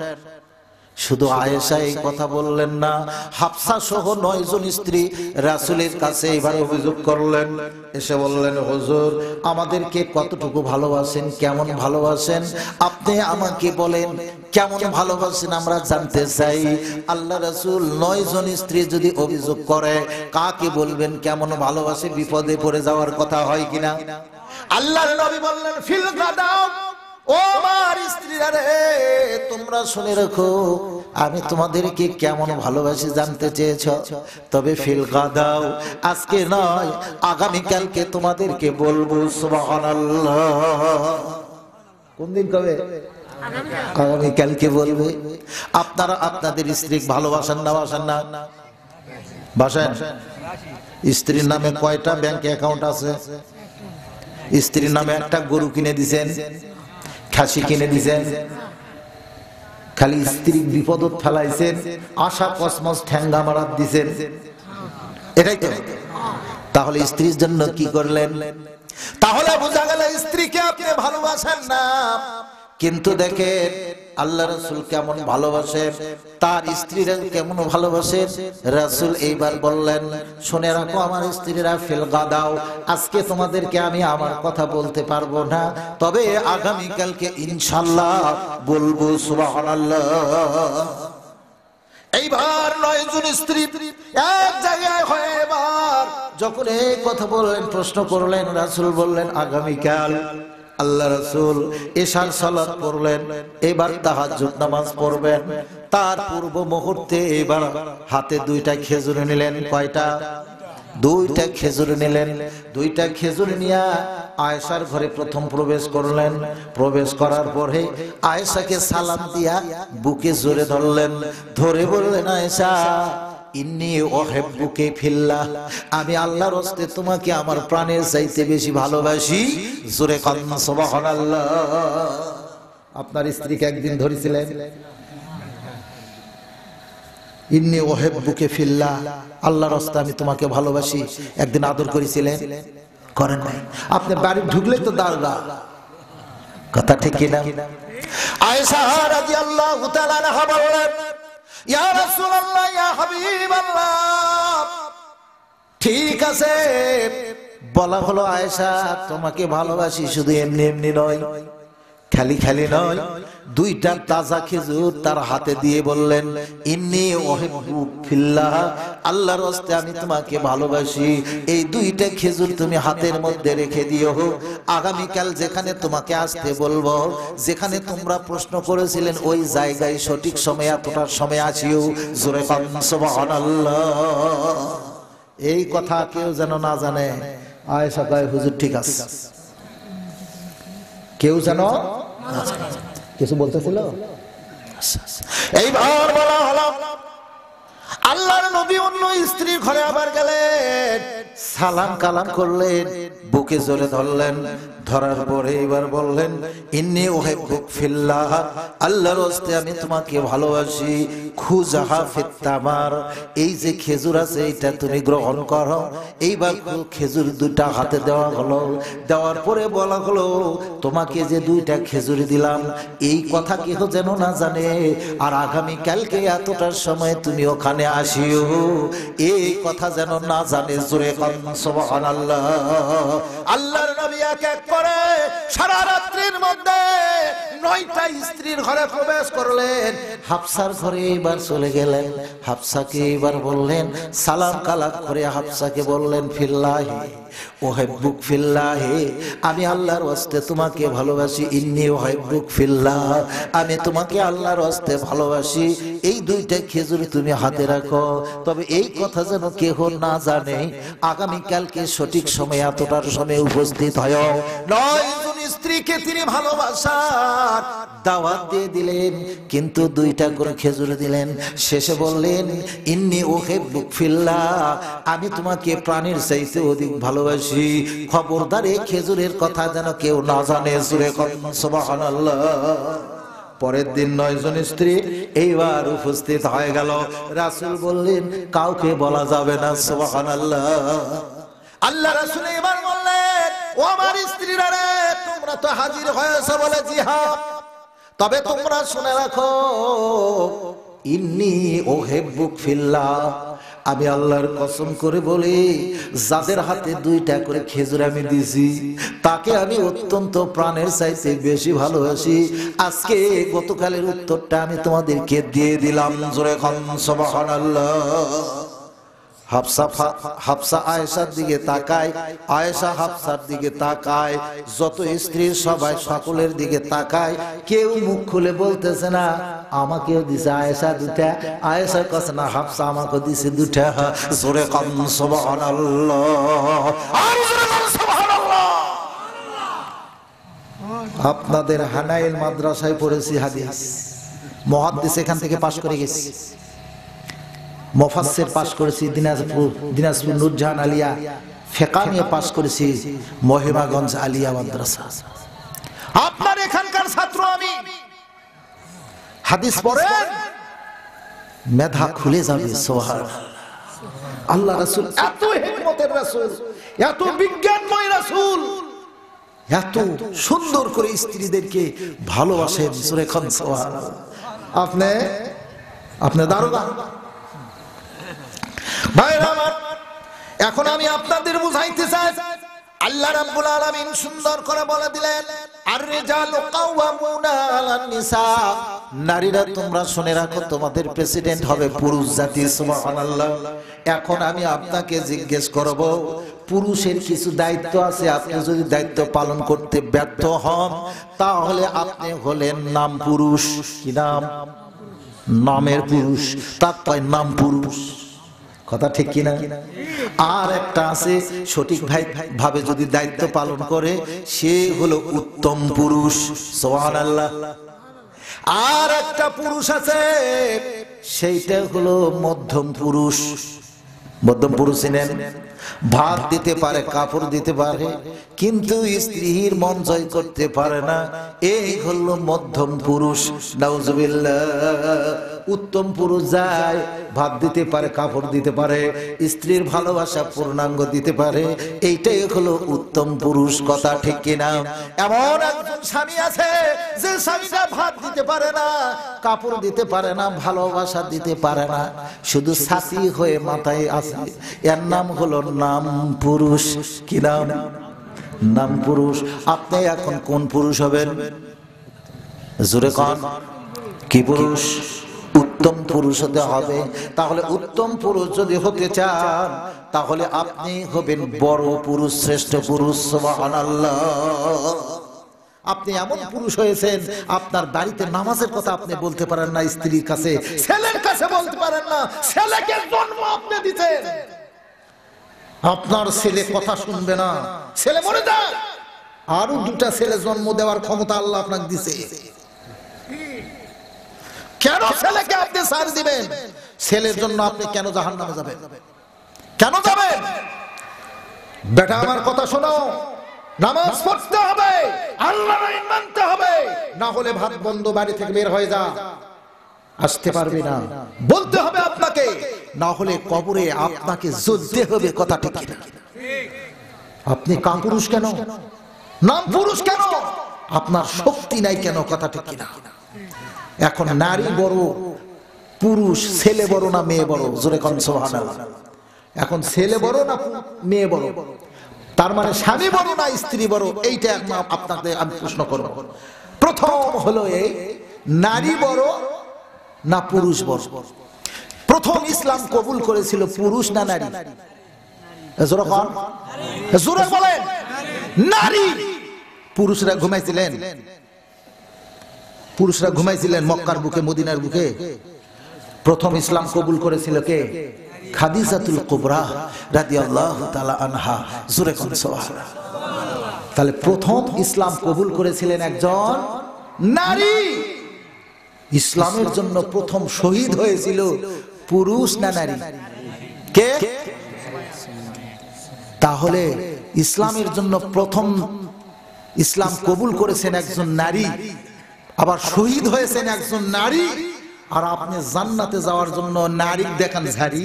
শুধু আয়েশা এই কথা বললেন না, হাফসা সহ ৯ জন স্ত্রী রাসূলের কাছে এইভাবে অভিযোগ করলেন, এসে বললেন, হুজুর আমাদেরকে কতটুকু ভালোবাসেন, কেমন ভালোবাসেন? আপনি আমাকে বলেন কেমন ভালোবাসেন, আমরা জানতে চাই। আল্লাহ রাসূল ৯ জন স্ত্রী যদি অভিযোগ করে কাকে বলবেন কেমন ভালোবাসে, বিপদে পড়ে যাওয়ার কথা হয় কিনা? আল্লাহর নবী বললেন, ফিল গাদাও, ও আমার স্ত্রীরা রে, তোমরা শুনে রাখো আমি তোমাদেরকে কেমন ভালোবাসি জানতে চেয়েছো, তবে ফিল গাদাও, আজকে নয় আগামী কালকে তোমাদেরকে বলবো। সুবহানাল্লাহ। কোন দিন? কবে? আগামী কালকে বলবো। আপনারা আপনাদের স্ত্রীকে ভালোবাসেন না? বাসেন না? বাসেন? স্ত্রীর নামে কয়টা ব্যাংক অ্যাকাউন্ট আছে? স্ত্রীর নামে একটা গরু কিনে দিয়েছেন, খাসি কিনে দিয়েছেন, খালি স্ত্রীর বিপদত ফেলাইছেন, আশা কসমস ঠ্যাঙ্গা মারাত দিছেন, এটাই তো। তাহলে স্ত্রীর জন্য কি করলেন? তাহলে বোঝা গেল স্ত্রীকে আপনি ভালোবাসেন না, কিন্তু দেখেন আল্লাহ রাসূল কেমন ভালোবাসে, তার স্ত্রীরা কেমন ভালোবাসে। রাসূল এইবার বললেন, শুনে রাখো আমার স্ত্রীরা, ফিল গাদাও, আজকে তোমাদেরকে আমি আমার কথা বলতে পারবো না, তবে আগামী কালকে ইনশাআল্লাহ বলবো সুবহানাল্লাহ। এইবার ৯ জন স্ত্রী এক জায়গায় হয়ে এবার যখন এই কথা বললেন, প্রশ্ন করলেন, রাসূল বললেন আগামী কাল। আল্লাহ রাসূল এশার সালাত পড়লেন, এবার তাহাজ্জুদ নামাজ পড়বেন। তার পূর্ব মুহূর্তে এবার হাতে 2টা খেজুর নিলেন। কয়টা? 2টা খেজুর নিলেন। 2টা খেজুর নিয়ে আয়েশার ঘরে প্রথম প্রবেশ করলেন। প্রবেশ করার পরে আয়েশাকে সালাম দিয়া বুকে জোরে ধরলেন, ধরে বললেন, আয়েশা ইন্নি উহিব্বুকি ফিল্লাহ, আমি আল্লাহর হস্তে তোমাকে আমার প্রাণের চাইতে বেশি ভালোবাসি। জোরে কন্যা সুবহানাল্লাহ। আপনার স্ত্রীকে একদিন ধরেছিলেন? ইন্নি উহিব্বুকি ফিল্লাহ, আল্লাহর হস্তে আমি তোমাকে ভালোবাসি, একদিন আদর করেছিলেন? করেন নাই। আপনি বাড়ি ঢুকলে তো দারগা, কথা ঠিক কিনা? আয়েশা রাদিয়াল্লাহু তাআলা আনহা বললেন, ইয়া রাসূলুল্লাহ, ইয়া হাবিবাল্লাহ। ঠিক আছে, বলা হলো আয়েশা তোমাকে ভালোবাসি, শুধু এমনি এমনি নয়, খালি খালি নয়। 2টা তাজা খেজুর তার হাতে দিয়ে বললেন, ইন্নী উহিব্বুক ফিল্লাহ, আল্লাহর হস্তে আমি তোমাকে ভালোবাসি। এই 2টা খেজুর তুমি হাতের মধ্যে রেখে দিও, আগামীকাল যেখানে তোমাকে আসতে বলবো, যেখানে তোমরা প্রশ্ন করেছিলেন ওই জায়গায় সঠিক সময় এতটার সময় আসিও। জোরে বল সুবহানাল্লাহ। এই কথা কেউ যেন না জানে। আয়েশা কয়, হুজুর ঠিক আছে। কেউ যেন কিছু বলতেছিল। এইবার বলা হলো, আল্লাহর নবী অন্য স্ত্রীর ঘরে আবার গেলেন, সালাম কালাম করলেন, বুকে জোরে ধরলেন। ধরার পরে এবার বললেন, ইন্নী উহিব্বুক ফিল্লাহ, আল্লাহর হস্তে আমি তোমাকে ভালোবাসি। খুযাহা ফিত তামার, এই যে খেজুর আছে এটা তুমি গ্রহণ করো। এইবার খেজুর 2টা হাতে দেওয়া হলো। দেওয়ার পরে বলা হলো, তোমাকে যে 2টা খেজুর দিলাম এই কথা কেহ যেন না জানে, আর আগামী কালকে এতটার সময় তুমি ওখানে আসিও, এই কথা যেন না জানে। জোরে বল সুবহানাল্লাহ। আল্লাহর নবী এক করে সারা রাত্রির মধ্যে 9টা স্ত্রীর ঘরে প্রবেশ করলেন। হাফসার ঘরে এবার চলে গেলেন। হাফসাকে এবার বললেন, সালাম কালাম করে হাফসাকে বললেন, ফিল্লাহি উহিব্বুক ফিল্লাহি, আমি আল্লাহর হস্তে তোমাকে ভালোবাসি। ইন্নী উহিব্বুক ফিল্লাহ, আমি তোমাকে আল্লাহর হস্তে ভালোবাসি। এই 2টা খেজুর তুমি হাতে রাখো, তবে এই কথা যেন কেহ না জানে, আগামীকালকে সঠিক সময় এতটার সময় উপস্থিত হয়। 9 জন স্ত্রীকে তিনি ভালোবাসার দাওয়াত দিয়ে দিলেন, কিন্তু 2টা করে খেজুর দিলেন। শেষে বললেন, ইন্নী উহিব্বুক ফিল্লাহ, আমি তোমাকে প্রাণের চাইতে অধিক ভালোবাসি। খবরদার এই খেজুরের কথা যেন কেউ না জানে। জোরে বল সুবহানাল্লাহ। পরের দিন 9 জন স্ত্রী এইবার উপস্থিত হয়ে গেল। রাসূল বললেন, কাউকে বলা যাবে না। সুবহানাল্লাহ। আল্লাহ রাসূল এবার বললেন, ও আমার স্ত্রীরা রে, তোমরা তো হাজির হয়েছো বলে জিহাদ, তবে তোমরা শুনে রাখো, ইন্নী উহিব্বুক ফিল্লাহ, আমি আল্লাহর কসম করে বলি, যাদের হাতে 2টা করে খেজুর আমি দিয়েছি তাকে আমি অত্যন্ত প্রাণের চাইতে বেশি ভালোবাসি। আজকে গতকালের উত্তরটা আমি তোমাদেরকে দিয়ে দিলাম। জোরে বল সুবহানাল্লাহ। হাফসা আয়েশার দিকে তাকায়, আয়েশা হাফসার দিকে তাকায়, যত স্ত্রী সবাই সকলের দিকে তাকায়, কেউ মুখ খুলে বলতেছে না। আমাকেও দিছে আয়েশা 2টা, আয়েশার কাছে না হাফসা আমাকে দিছে 2টা। জোরে বল সুবহানাল্লাহ। আর জোরে বল সুবহানাল্লাহ। আপনাদের হানাইল মাদ্রাসায় পড়েছি হাদিস, মুহাদ্দিস এখান থেকে পাশ করে গেছি, মুফাসসির পাশ করেছি দিনাজপুর নুরজাহান আলিয়া, ফিকাহ নিয়ে পাশ করেছি মহিমাগঞ্জ আলিয়া মাদ্রাসা। আপনার এখানকার ছাত্র আমি। হাদিস পড়েন মেধা খুলে যাবে সুবহানাল্লাহ। আল্লাহ রাসূল এত হিকমতের রাসূল, এত বিজ্ঞানময় রাসূল, এত সুন্দর করে স্ত্রীদেরকে ভালোবাসেন জোরে কোন সুবহানাল্লাহ। আপনি আপনার দারোগা ভাইরা আমার, এখন আমি আপনাদের বুঝাইতে চাই আল্লাহ রাব্বুল আলামিন সুন্দর করে বলে দিলেন আর রিজালু কাওয়ামুনা আলান নিসা, নারীরা তোমরা শুনে রাখো তোমাদের প্রেসিডেন্ট হবে পুরুষ জাতি সুবহানাল্লাহ। এখন আমি আপনাকে জিজ্ঞেস করব পুরুষের কিছু দায়িত্ব আছে, আপনি যদি দায়িত্ব পালন করতে ব্যর্থ হন তাহলে আপনি হলেন নাম পুরুষ। কি নাম? নামের পুরুষ, তার তাই নাম পুরুষ। কথা ঠিক কিনা? আর একটা আছে সঠিক ভাবে যদি দায়িত্ব পালন করে সে হলো উত্তম পুরুষ সুবহানাল্লাহ। আর একটা পুরুষ আছে সেইটা হলো মধ্যম পুরুষ। মধ্যম পুরুষ নেন ভাত দিতে পারে, কাপড় দিতে পারে, কিন্তু স্ত্রীর মন জয় করতে পারে না, এই হলো মধ্যম পুরুষ। নাউজুবিল্লাহ। উত্তম পুরুষ যায় ভাত দিতে পারে, কাপড় দিতে পারে, স্ত্রীর ভালোবাসা পূর্ণাঙ্গ দিতে পারে, এইটাই হলো উত্তম পুরুষ। কথা ঠিক কিনা? এমন একজন স্বামী আছে যে স্বামীটা ভাত দিতে পারে না, কাপড় দিতে পারে না, ভালোবাসা দিতে পারে না, শুধু ছাতি হয়ে মাথায় আছে, এর নাম হলো নাম পুরুষ। কি নাম? নাম পুরুষ। আপনি এখন কোন পুরুষ হবেন জোরে কোন? কি পুরুষ? উত্তম পুরুষ হতে হবে। তাহলে উত্তম পুরুষ যদি হতে চান তাহলে আপনি হবেন বড় পুরুষ, শ্রেষ্ঠ পুরুষ সুবহানাল্লাহ। আপনি এমন পুরুষ হয়েছেন আপনার বাড়িতে নামাজের কথা আপনি বলতে পারেন না, স্ত্রীর কাছে ছেলের কাছে বলতে পারেন না, ছেলেকে জন্ম আপনি দিতেন, আপনার ছেলে কথা শুনবে না, ছেলে মরে যায়, আরো দুটা ছেলে জন্ম দেওয়ার ক্ষমতা আল্লাহ আপনাকে দিছে, কেন ছেলেকে আপনি সার দিবেন? ছেলের জন্য আপনি কেন জাহান্নামে যাবেন? কেন যাবেন? বেটা আমার কথা শোনো, নামাজ পড়তে হবে, আল্লাহর আইন মানতে হবে, না হলে ভাত বন্ধ, বাড়ি থেকে বের হয়ে যা, আসতে পারবে না, বলতে হবে আপনাকে, না হলে কবরে আপনাকে যুদ্ধে হবে। কথা ঠিক কিনা? আপনি কাম পুরুষ কেন? নাম পুরুষ কেন? আপনার শক্তি নাই কেন? কথা ঠিক কিনা? এখন নারী বড়, পুরুষ, ছেলে বড় না মেয়ে বড় জোরে কোন সুবহানাল্লাহ। এখন ছেলে বড় না মেয়ে বড়, তার মানে স্বামী বড় না স্ত্রী বড়, এইটা আপনাকে আমি প্রশ্ন করব। প্রথম হলো এই, নারী বড় না পুরুষ বড়? প্রথম ইসলাম কবুল করেছিল পুরুষ না নারী? জোরে কোন, জোরে বলেন। নারী। পুরুষরা ঘুমাইছিলেন, পুরুষরা ঘুমাইছিলেন মক্কার বুকে, মদিনার বুকে। প্রথম ইসলাম কবুল করেছিল কে? খাদিজাতুল কুবরা রাদিয়াল্লাহু তাআলা আনহা জুরে কোন সুবহানাল্লাহ। তাহলে প্রথম ইসলাম কবুল করেছিলেন একজন নারী। ইসলামের জন্য প্রথম শহীদ হয়েছিল পুরুষ না নারী? কে? তাহলে ইসলামের জন্য প্রথম ইসলাম কবুল করেছেন একজন নারী, আবার শহীদ হয়েছেন একজন নারী, আর আপনি জান্নাতে যাওয়ার জন্য নারী দেখান ঝাড়ি,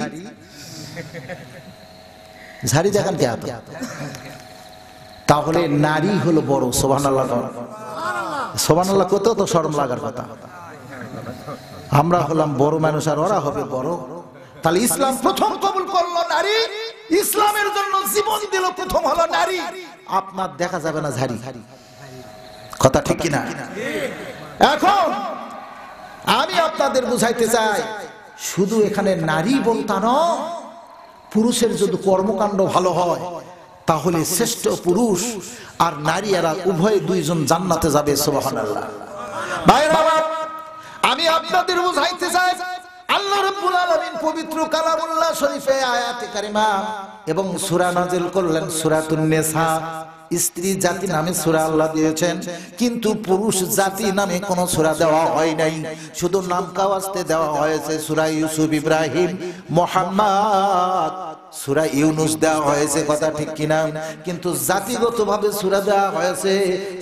ঝাড়ি দেখান কে আপনি? তাহলে নারী হলো বড়। সুবহানাল্লাহ, সুবহানাল্লাহ। কত তো শরম লাগার কথা। আমরা হলাম বড় মানুষ আর ওরা হবে বড়। তাহলে ইসলাম প্রথম কবুল করলো নারী, ইসলামের জন্য জীবন দিল প্রথম হলো নারী, আপনার দেখা যাবে না ঝাড়ি। কথা ঠিক কিনা? এখন আমি আপনাদের বুঝাইতে চাই শুধু এখানে নারী বলতা নয়, পুরুষের যদি কর্মকাণ্ড ভালো হয় তাহলে শ্রেষ্ঠ পুরুষ আর নারী, এরা উভয় দুইজন জান্নাতে যাবে সুবহানাল্লাহ। ভাইরা আমি আপনাদের বুঝাইতে চাই আল্লাহ রাব্বুল আলামিন পবিত্র কালামুল্লাহ শরীফে আয়াতে কারিমা এবং সূরা নাযিল করলেন সূরাতুন নিসা। স্ত্রী জাতি নামে সূরা আল্লাহ দিয়েছেন, কিন্তু পুরুষ জাতি নামে কোনো সূরা দেওয়া হয় নাই, শুধু নাম কাওয়াজতে দেওয়া হয়েছে। সূরা ইউসুফ, ইব্রাহিম, মুহাম্মদ, সূরা ইউনূস দেওয়া হয়েছে। কথা ঠিক কিনা? কিন্তু জাতিগতভাবে সূরা দেওয়া হয়েছে,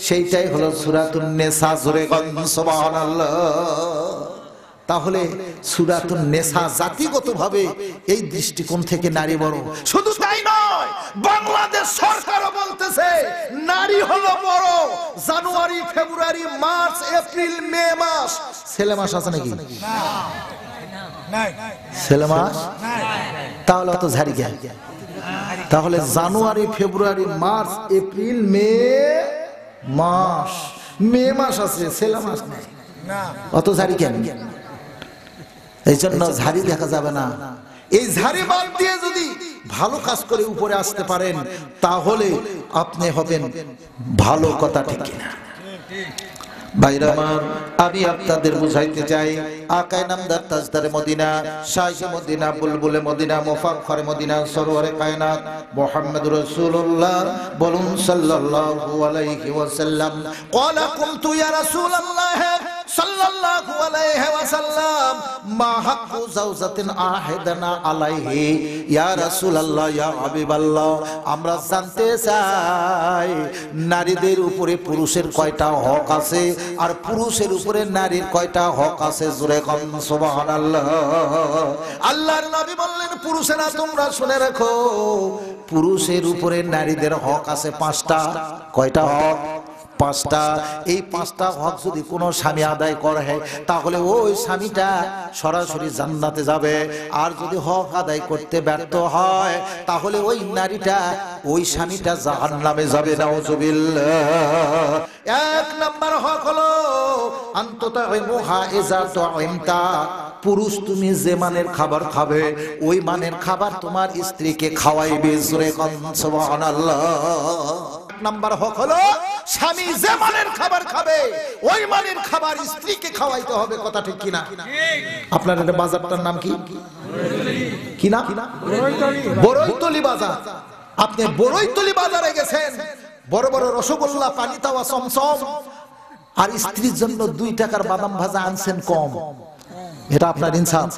সেইটাই হলো সূরাতুন নিসা। সুবহানাল্লাহ। তাহলে সূরাতুন নিসা জাতিগতভাবে এই দৃষ্টিকোণ থেকে নারী বড়। শুধু তাই নয়, বাংলাদেশ সরকারও বলতেছে নারী হলো বড়। জানুয়ারি, ফেব্রুয়ারি, মার্চ, এপ্রিল, মে মাস ছেলে মাস আছে নাকি? না, ছেলে মাস নাই। তাহলে তো ঝাড়ি গেল। তাহলে জানুয়ারি, ফেব্রুয়ারি, মার্চ, এপ্রিল, মে মাস, মে মাস আছে, ছেলে মাস নাই। অত ঝাড়ি কেন? এই জন্য ঝাড়ি দেখা যাবে না। এই ঝাড়ি বাদ দিয়ে যদি ভালো কাজ করে উপরে আসতে পারেন তাহলে আপনি হবেন ভালো। কথা ঠিক কিনা? ভাইরা আমার, আমি আপনাদের বুঝাইতে চাই আকায়ে নামদার তাজদারে মদিনা, শাইখে মদিনা, বুলবুলে মদিনা, মুফাক্কারে মদিনা, সরওয়ারে কায়নাত মুহাম্মদ রাসূলুল্লাহ বলুন সাল্লাল্লাহু আলাইহি ওয়াসাল্লাম। ক্বালা কুনতু ইয়া রাসূলুল্লাহ সাল্লাল্লাহু আলাইহি ওয়াসাল্লাম মা হাক্কু যাওজাতিন আহাদানা আলাইহি ইয়া রাসূলুল্লাহ ইয়া হাবিবাল্লাহ। আমরা জানতে চাই নারীদের উপরে পুরুষের কয়টা হক আছে আর পুরুষের উপরে নারীর কয়টা হক আছে? জোরে বলুন সুবহানাল্লাহ। আল্লাহর নবী বললেন, পুরুষেরা তোমরা শুনে রাখো, পুরুষের উপরে নারীদের হক আছে পাঁচটা। কয়টা হক? পাঁচটা। এই পাঁচটা হক যদি কোনো স্বামী আদায় করে তাহলে ওই স্বামীটা সরাসরি জান্নাতে যাবে। আর যদি হক আদায় করতে ব্যর্থ হয় তাহলে ওই নারীটা, ওই স্বামীটা জাহান্নামে যাবে। নাউজুবিল্লাহ। এক নম্বর হক হলো অন্তত মুহা ইজা তুইমতা, পুরুষ তুমি যে মানের খাবার খাবে ওই মানের খাবার তোমার স্ত্রীকে খাওয়াইবে। জোরে বল সুবহানাল্লাহ। এক নম্বর হক হলো স্বামী যে মানের খাবার খাবে ওই মানের খাবার স্ত্রীকে খাওয়াইতে হবে। কথা ঠিক কিনা? আপনার এটা বাজারটার নাম কি? কি নাম? বড়ইতলি বাজার। আপনি বড়ইতলি বাজারে গেছেন, বড় বড় রসগোল্লা, পানি তাওয়া, চমচম, আর স্ত্রীর জন্য 2 টাকার বাদাম ভাজা আনছেন কম। এটা আপনার ইনসাফ?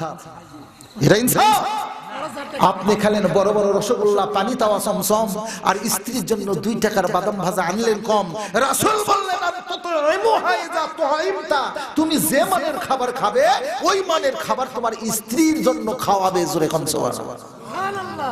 এটা ইনসাফ? আপনি খেলেন বড় বড় রসগোল্লা, পানি তাওয়া, চমচম, আর স্ত্রীর জন্য 2 টাকার বাদাম ভাজা আনলেন কম। রাসূল বললেন তুমি যে মানের খাবার খাবে ওই মানের খাবার তোমার স্ত্রীর জন্য খাওয়াবে। জোরে কোন সুবহানাল্লাহ।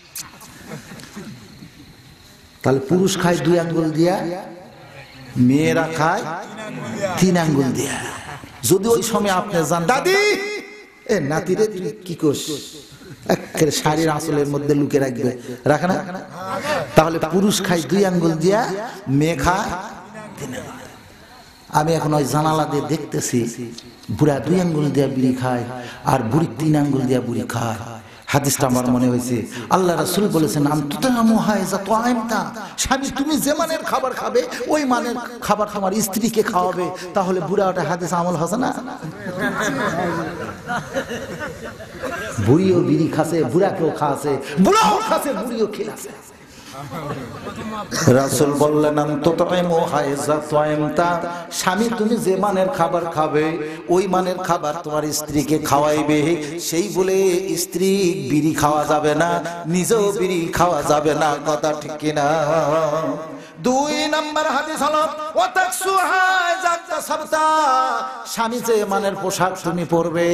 তাহলে পুরুষ খায় 2 আঙ্গুল দিয়া, মেয়েরা খায় 3 আঙ্গুল দিয়া। যদি ওই সময় আপনি যান, দাদি এ নাতিরে তুই কি করছ, একের শাড়ির আঁচলের মধ্যে লুকে রাখবে, রাখে না? তাহলে পুরুষ খায় 2 আঙ্গুল দিয়া, মেয়ে খায় 3 আঙ্গুল। আমি এখন ওই জানালা দিয়ে দেখতেছি, বুড়া 2 আঙ্গুল দিয়া বিড়ি খায় আর বুড়ি 3 আঙ্গুল দিয়া বুড়ি খায়। হাদিসটা আমার মনে হয়েছে আল্লাহ রাসূল বলেছেন স্বামী তুমি যে মানের খাবার খাবে ওই মানের খাবার তোমার স্ত্রীকে খাওয়াবে। তাহলে বুড়া ওটা হাদিস আমল হচ্ছে না? বুড়িও বিড়ি খাসে, বুড়াকেও খাওয়াছে, বুড়াও খাসে, বুড়িও খেলাছে। রাসূল বললেন স্বামী তুমি যে মানের খাবার খাবে ওই মানের খাবার তোমার স্ত্রীকে খাওয়াইবে। সেই বলে স্ত্রী বিড়ি খাওয়া যাবে না, নিজেও বিড়ি খাওয়া যাবে না। কথা ঠিক কিনা? 2 নম্বর হাদিস হলো স্বামী যে মানের পোশাক তুমি পরবে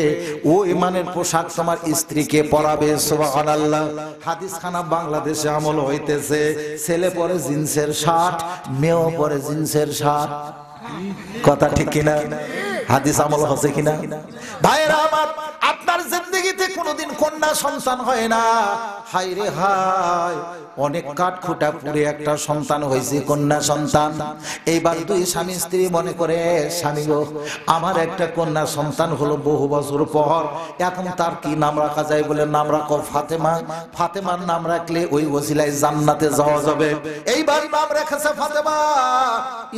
ওই মানের পোশাক তোমার স্ত্রীকে পরাবে। সুবহানাল্লাহ। হাদিসখানা বাংলাদেশে আমল হইতেছে। ছেলে পরে জিন্সের শার্ট, মেয়েও পরে জিন্সের শার্ট। কথা ঠিক কিনা? হাদিস আমল হচ্ছে কিনা? ভাইরা আমার, আপনার জিন্দেগিতে কোনোদিন কন্যা সন্তান হয় না? হায় রে হায়, অনেক কাঠখোটা পুড়ে একটা সন্তান হয়েছে, কন্যা সন্তান। এইবার 2 স্বামী স্ত্রী মনে করে, স্বামী গো আমার একটা কন্যা সন্তান হলো বহু বছর পর, এখন তার কি নাম রাখা যায়? বলে নাম রাখো ফাতেমা। ফাতেমার নাম রাখলে ওই ওসিলায় জান্নাতে যাওয়া যাবে। এইবার নাম রেখেছে ফাতেমা।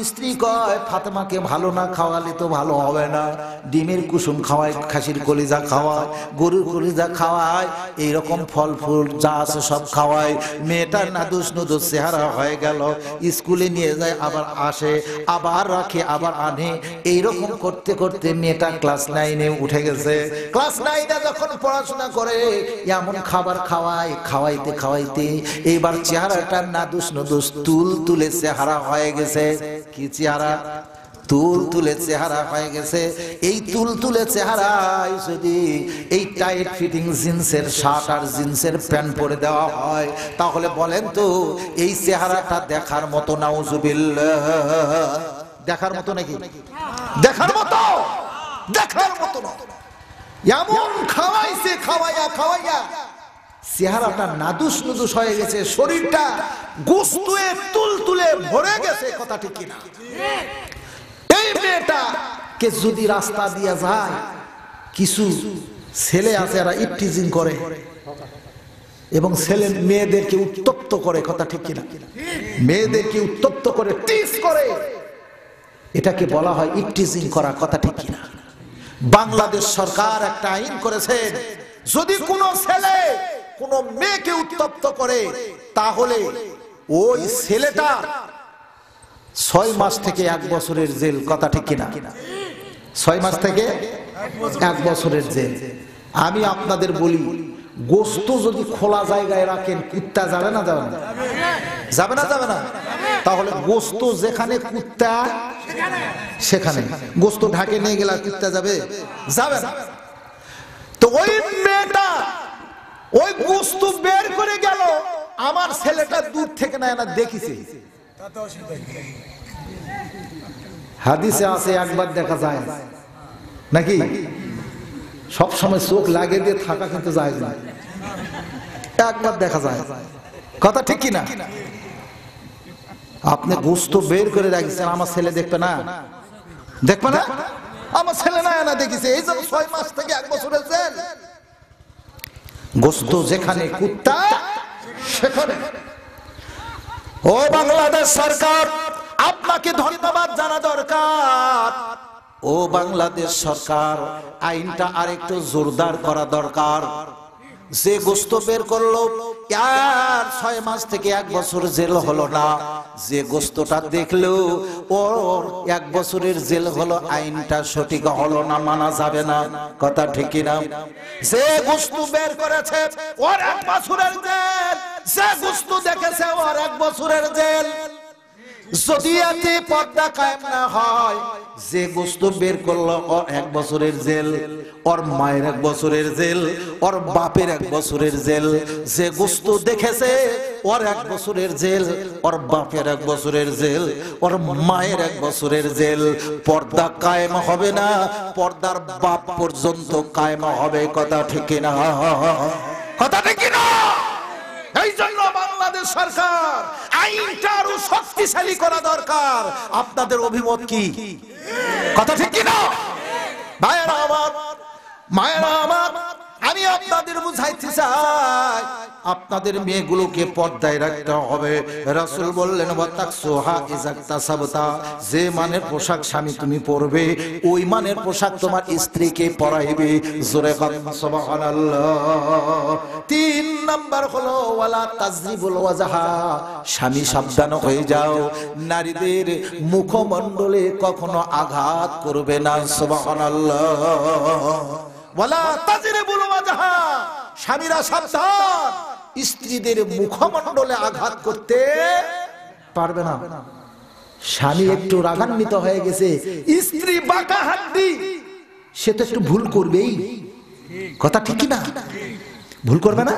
স্ত্রী কয় ফাতেমাকে ভালো না খাওয়ালে তো ভালো হবে না, ডিমের কুসুম খাওয়ায়, খাসির কলিজা খাওয়ায়, গরুর কলিজা খাওয়ায়, এইরকম ফল ফুল যা আছে সব খাওয়ায়। মেয়েটার নাদুস নুদুস চেহারা হয়ে গেল, স্কুলে নিয়ে যায়, আবার আসে, আবার রাখে, আবার আনে, এইরকম করতে করতে মেয়েটা ক্লাস 9-এ উঠে গেছে। ক্লাস 9-এ যখন পড়াশোনা করে এমন খাবার খাওয়ায়, খাওয়াইতে খাওয়াইতে এইবার চেহারাটার নাদুস নুদুস তুল তুলে চেহারা হয়ে গেছে। কি চেহারা? তুল তুলে চেহারা হয়ে গেছে। এই তুল তুলে চেহারায় যদি এই টাইট ফিটিং জিন্সের শার্ট আর জিন্সের প্যান্ট পরে দেওয়া হয় তাহলে বলেন তো এই চেহারাটা দেখার মতো? নাউজুবিল্লাহ। দেখার মতো নাকি? দেখার মতো, দেখার মতো না। এমন খাওয়াইছে, খাওয়াইয়া খাওয়াইয়া চেহারাটা নাদুস নুদুস হয়ে গেছে, শরীরটা গোস্তুয়ে তুল তুলে ভরে গেছে। কথা ঠিক কিনা? এই মেয়েটাকে যদি রাস্তা দিয়ে যায়, কিছু ছেলে আছে যারা ইভটিজিং করে এবং ছেলে মেয়েদেরকে উত্তপ্ত করে। কথা ঠিক কিনা? মেয়েদেরকে উত্তপ্ত করে, টিজ করে, এটাকে বলা হয় ইভটিজিং করা। কথা ঠিক কিনা? বাংলাদেশ সরকার একটা আইন করেছে, যদি কোনো ছেলে কোনো মেয়েকে উত্তপ্ত করে তাহলে ওই ছেলেটা 6 মাস থেকে 1 বছরের জেল। কথা ঠিক কিনা? 6 মাস থেকে 1 বছরের জেল। আমি আপনাদের বলি, গোস্ত যদি খোলা জায়গায় রাখেন কুত্তা যাবে না? যাবে না? যাবে না? যাবে না? তাহলে গোস্ত যেখানে কুত্তা সেখানে। গোস্ত ঢাকে নিয়ে গেলে কুত্তা যাবে? যাবে না। তো ওই মেয়েটা ওই গোস্ত বের করে গেল, আমার ছেলেটা দূর থেকে না এনা দেখিছে। হাদিসে আছে একবার দেখা যায় নাকি? সব সময় চোখ লাগিয়ে দিয়ে থাকা কিন্তু যায় না, একবার দেখা যায়। কথা ঠিক কিনা? আপনি গোস্ত বের করে রাখছেন, আমার ছেলে দেখবে না? দেখবে না? আমার ছেলে না এনা দেখিছে, এই যে 6 মাস থেকে 1 বছরের জেল। গোস্ত যেখানে কুত্তা সেখানে। ও বাংলাদেশ সরকার, আপনাকে ধন্যবাদ জানা দরকার। ও বাংলাদেশ সরকার, আইনটা আরেকটু জোরদার করা দরকার। যে গোস্ত বের করলো আর 6 মাস থেকে 1 বছর জেল হলো না, যে গোস্তটা দেখলো ওর 1 বছরের জেল হলো, আইনটা সঠিক হলো না, মানা যাবে না। কথা ঠিক না? যে গোস্ত বের করেছে ওর 1 বছরের জেল, যে গোস্ত দেখেছে ওর 1 বছরের জেল। যদি এতে পর্দা কায়েম না হয়, যে গোস্ত বের করলো ওর 1 বছরের জেল, ওর মায়ের 1 বছরের জেল, ওর বাপের 1 বছরের জেল। যে গোস্ত দেখেছে ওর 1 বছরের জেল, ওর বাপের 1 বছরের জেল, ওর মায়ের 1 বছরের জেল। পর্দা কায়েম হবে না, পর্দার বাপ পর্যন্ত কায়েম হবে। কথা ঠিক না? কথা ঠিক না? এই জন্য বাংলাদেশ সরকার আইনটা আরো শক্তিশালী করা দরকার। আপনাদের অভিমত কি? কথা ঠিক কিনা? ভাইয়েরা আমার, মায়েরা আমার, আমি আপনাদের বুঝাইতে চাই, আপনাদের মেয়েগুলোকে পর্দায় রাখতে হবে। রাসূল বললেন, ওয়াতাকসুহা ইযা তাসাবতা, যে মানের পোশাক স্বামী তুমি পরবে ওই মানের পোশাক তোমার স্ত্রীকে পরাইবে। জোরে বলেন সুবহানাল্লাহ। 3 নম্বর হলো ওয়ালা তাজরিবুল ওয়াজহা, স্বামী সাবধান হয়ে যাও, নারীদের মুখমণ্ডলে কখনো আঘাত করবে না। সুবহানাল্লাহ। স্বামীরা সাবধান, স্ত্রীদের মুখমণ্ডলে আঘাত করতে পারবে না। স্বামী একটু রাগান্বিত হয়ে গেছে, স্ত্রী বাঁকা হাঁটবি, সে তো একটু ভুল করবেই। কথা ঠিক না? ভুল করবে না।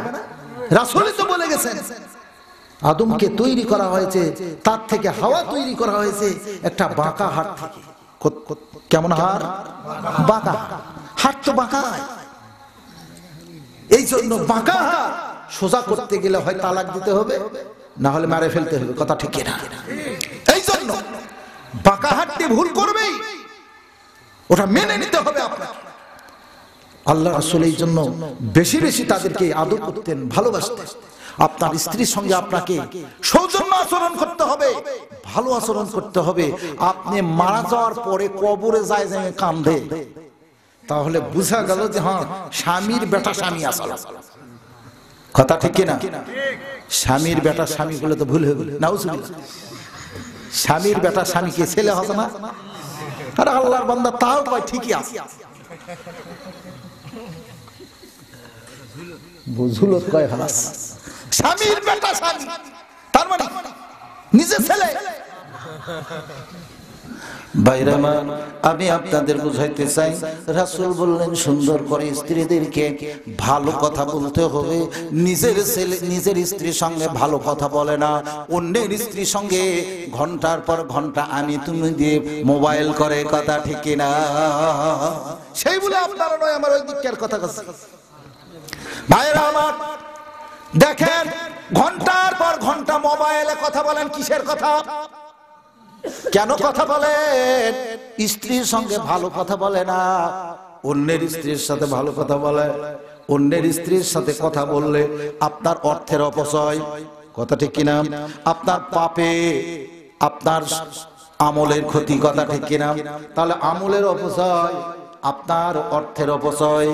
রাসূলই তো বলে গেছেন, আদমকে তৈরি করা হয়েছে, তার থেকে হাওয়া তৈরি করা হয়েছে একটা বাঁকা হাত থেকে। কেমন হাড়? বাঁকা হাত। তো বাঁকায়, এই জন্য বাঁকা হাত সোজা করতে গেলে হয় তালাক দিতে হবে, না হলে মারে ফেলতে হবে। কথা ঠিক না? এই জন্য বাঁকা হাতটি ভুল করবেই, ওটা মেনে নিতে হবে আপনার। আল্লাহ রাসূল এই জন্য বেশি বেশি তাদেরকে আদর করতেন, ভালোবাসতেন। আপনার স্ত্রীর সঙ্গে আপনাকে সৌজন্য আচরণ করতে হবে, ভালো আচরণ করতে হবে। আপনি মারা যাওয়ার পরে কবরে যায় যায় কাঁদে, তাহলে বুঝা গেল যে হ্যাঁ স্বামীর বেটা স্বামী আসল। কথা ঠিক কিনা? স্বামীর বেটা স্বামী বলে তো ভুল হয়ে গেল না, স্বামীর বেটা স্বামীকে ছেলে হতো না। আরে আল্লাহর বান্দা তাও ভাই ঠিকই আছে, বুঝুল কয় হাস স্বামীর বেটা স্বামী, তার মানে নিজে ছেলে। বাইরামা আমি আপনাদের বুঝাইতে চাই, রাসূল বললেন সুন্দর করে স্ত্রীদেরকে ভালো কথা বলতে হবে। নিজের ছেলে নিজের স্ত্রীর সঙ্গে ভালো কথা বলে না, অন্যের স্ত্রীর সঙ্গে ঘন্টার পর ঘন্টা আমি তুমি দিয়ে মোবাইল করে। কথা ঠিক কিনা? সেই বলে আপনারা নয় আমার ওই দিককার কথা কাছে। ভাইরা আমার দেখেন ঘন্টার পর ঘন্টা মোবাইলে কথা বলেন, কিসের কথা, কেন কথা বলেন? স্ত্রীর সঙ্গে ভালো কথা বলে না, অন্যের স্ত্রীর সাথে ভালো কথা বলে। অন্যের স্ত্রীর সাথে কথা বললে আপনার অর্থের অপচয়, কথা ঠিক কিনা, আপনার পাপে আপনার আমলের ক্ষতি। কথা ঠিক কিনা? তাহলে আমলের অপচয়, আপনার অর্থের অপচয়,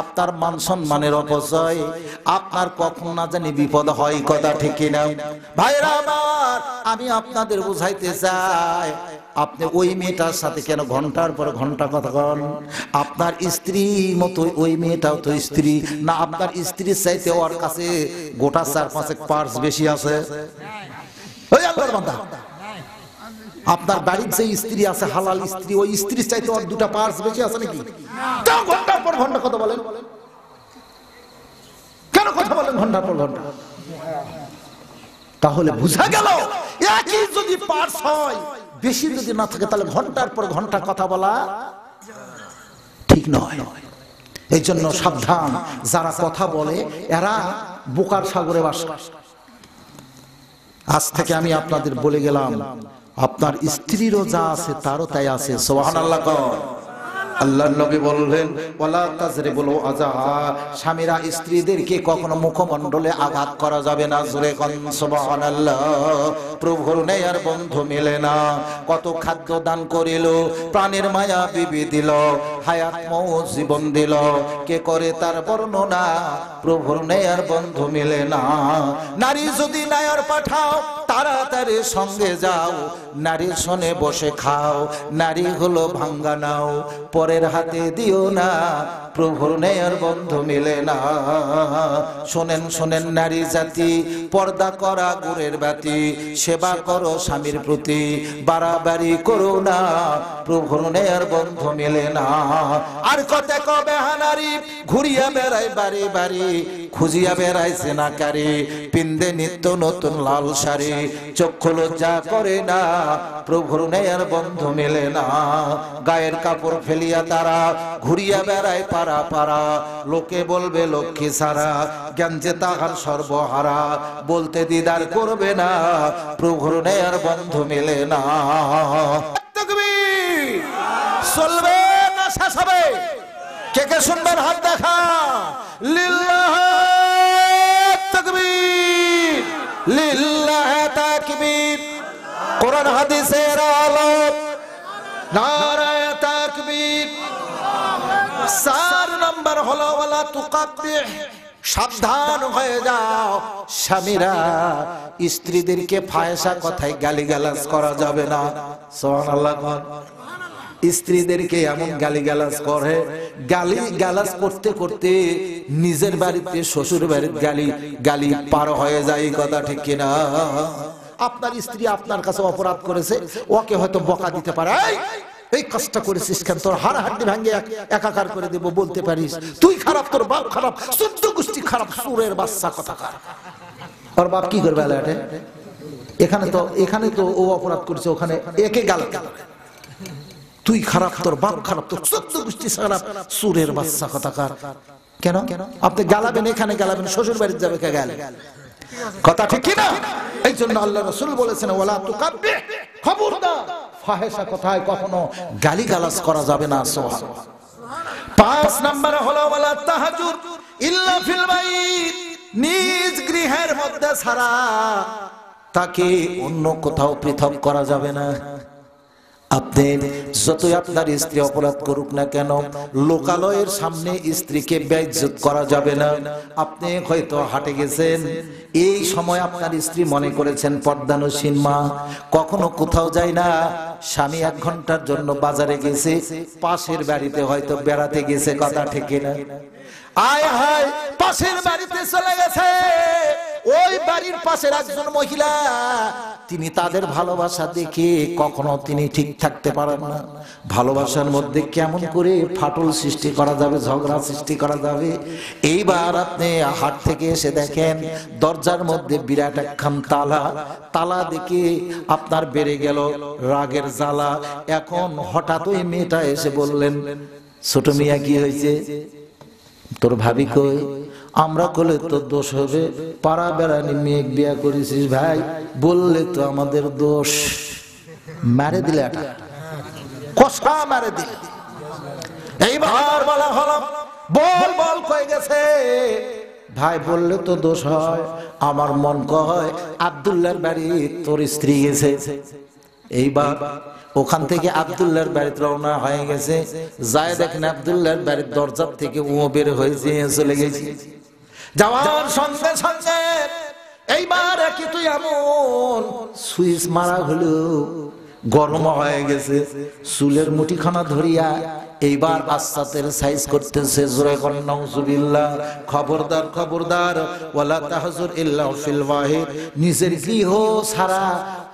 আপনার মান সম্মানের অপচয়, আপনার কখন না জানি বিপদ হয়। কথা ঠিক কিনা? ভাইরা আমার আমি আপনাদের বুঝাইতে চাই, আপনি ওই মেয়েটার সাথে কেন ঘন্টার পর ঘন্টা কথা কন? আপনার স্ত্রী মতো ওই মেয়েটাও তো স্ত্রী না, আপনার স্ত্রীর চাইতে ওর কাছে গোটা ৪-৫ পার্স বেশি আছে। ওই আল্লাহর বান্দা আপনার বাড়ির যে স্ত্রী আছে হালাল স্ত্রী, ওই স্ত্রীর চাইতে ওর দুটো পার্স বেশি আছে নাকি? তাও ঘন্টার পর ঘন্টা কথা বলেন, কেন কথা বলেন ঘন্টার পর ঘন্টা? তাহলে বুঝা গেল একই যদি পার্স হয়, বেশি যদি না থাকে, তাহলে ঘন্টার পর ঘন্টা কথা বলা ঠিক নয়। এই জন্য সাবধান, যারা কথা বলে এরা বোকার সাগরে বাস। আজ থেকে আমি আপনাদের বলে গেলাম, আপনার স্ত্রীরও যা আছে তারও তাই আছে। সুবহানাল্লাহ। আল্লাহর নবী বললেন ওয়ালা তাজরিবুল আযাহা, স্বামীরা স্ত্রীদেরকে কখনো মুখমণ্ডলে আঘাত করা যাবে না। জোরে কোন সুবহানাল্লাহ। প্রভুর নেয় আর বন্ধু মেলে না, কত খাদ্য দান করিল, প্রাণের মায়া বিবি দিল, হায়াত মওত জীবন দিল, কে করে তার বর্ণনা। প্রভুর নেয় আর বন্ধু মেলে না। নারী যদি নায়ার পাঠাও তাড়াতাড়ি সঙ্গে যাও, নারী শোনে বসে খাও, নারী হলো ভাঙ্গা নাও, পরের হাতে দিও না। প্রভুর নেয়ার বন্ধু মিলে না। শোনেন শোনেন নারী জাতি, পর্দা করা গুরের বাতি, সেবা করো স্বামীর প্রতি, বাড়াবাড়ি করো না। প্রভুর নেয়ার বন্ধু মিলে না। আর কত কবে হানারি ঘুরিয়া বেড়ায় বাড়ি বাড়ি, খুঁজিয়া বেড়ায় সেনাকারি, পিন্দে নিত্য নতুন লাল শাড়ি, চক্ষু লজ্জা করে না। প্রভুর নেয়ার বন্ধু মিলে না। গায়ের কাপড় ফেলিয়া তারা ঘুরিয়া বেড়ায় পারা পারা, লোকে বলবে লক্ষ্মী সারা, জ্ঞানজে তাহার সর্বহারা, বলতে দিদার করবে না। প্রভুর নেয়ার বন্ধু মিলে না। চলবে না শেষ হবে। কে কে সুন্দর হাত দেখা। লিল্লাহ তাকবীর, লিল্লাহ তাকবীর। কোরআন হাদিসের আলো নারায়ে তাকবীর। 4 নম্বর হলো ওয়ালা তুকাব্বিহ, সাবধান হয়ে যাও। স্বামীরা স্ত্রীদেরকে ফায়সা কথায় গালিগালাজ করা যাবে না। সুবহানাল্লাহ। স্ত্রীদেরকে এমন গালিগালাজ করে, গালিগালাজ করতে করতে নিজের বাড়িতে শ্বশুর বাড়ির গালি পার হয়ে যায়। কথা ঠিক কিনা? আপনার স্ত্রী আপনার কাছে অপরাধ করেছে, ওকে হয়তো বকা দিতে পারে, এই কষ্ট করেছিস কেন, তোর হাড় হাড়ি ভাঙে একাকার করে দেবো। বলতে পারিস তুই খারাপ, তোর বাপ খারাপ, চোদ্দ গোষ্ঠী খারাপ, সুরের বাচ্চা কথাকার। ওর বাপ কি করবে? এখানে তো ও অপরাধ করেছে, ওখানে একে গাল, তুই খারাপ, তোর বাপ খারাপ, তোর চোদ্দ গোষ্ঠী খারাপ, সুরের বাচ্চা কথাকার। কেন আপনি গালাবেন, এখানে গালাবেন, শ্বশুর বাড়ির যাবে কে গালে? কথা ঠিক কিনা? এই জন্য আল্লাহ রাসূল বলেছেন ওয়ালা তুকাব্বিহ, খবরদার ফাহেশা কথায় কখনো গালিগালাজ করা যাবে না। সুবহানাল্লাহ। 5 নম্বরে হলো ওয়ালা তাহাজ্জুর ইল্লা ফিল বাইত, নিজ গৃহের মধ্যে ছাড়া তাকে অন্য কোথাও পৃথক করা যাবে না। আপনি যতই আপনার স্ত্রী অপরাধ করুক না কেন, লোকালয়ের সামনে স্ত্রীকে বেইজ্জত করা যাবে না। আপনি হয়তো হাটে গেছেন, এই সময় আপনার স্ত্রী মনে করেছেন পর্দানসীন মা, কখনো কোথাও যায় না, স্বামী ১ ঘন্টার জন্য বাজারে গেছে, পাশের বাড়িতে হয়তো বেড়াতে গেছে, কথা ঠিক না? আয় হায়, পাশের বাড়িতে চলে গেছে, ওই বাড়ির পাশের একজন মহিলা, তিনি তাদের ভালোবাসা দেখে কখনো তিনি ঠিক থাকতে পারেন না। ভালোবাসার মধ্যে কেমন করে ফাটল সৃষ্টি করা যাবে, ঝগড়া সৃষ্টি করা যাবে। এইবার আপনি হাট থেকে এসে দেখেন দরজার মধ্যে বিরাট একখান তালা, তালা দেখে আপনার বেড়ে গেল রাগের জ্বালা। এখন হঠাৎ ওই মেয়েটা এসে বললেন, ছোট মিয়া কি হয়েছে তোর ভাবি কই? আমরা করলে তো দোষ হবে, পাড়া বেড়ানি মেয়ে বিয়া করেছিস ভাই, বললে তো আমাদের দোষ। মারে দিলে এটা, কষা মারে দিলে। এইবার বলা হলো, বল বল কই গেছে? ভাই বললে তো দোষ হয়, আমার মন কয় আব্দুল্লাহর বাড়ি তোর স্ত্রী গেছে। এইবার ওখান থেকে আব্দুল্লাহর বাড়িতে রওনা হয়ে গেছে, যায় দেখেন আব্দুল্লাহর বাড়ির দরজা থেকে ও বের হয়ে চলে গেছে। যাওয়ার সঙ্গে সঙ্গে এইবার কি তুই এমন সুইচ মারা হলো, গরম হয়ে গেছে, চুলের মুঠিখানা ধরিয়া এইবার আসাতের সাইজ করতেছে, জোরে করেন নাউজুবিল্লাহ। খবরদার খবরদার, ওয়ালা তাহজুর ইল্লা ফিল ওয়াহিদ, নিজের গৃহ ছাড়া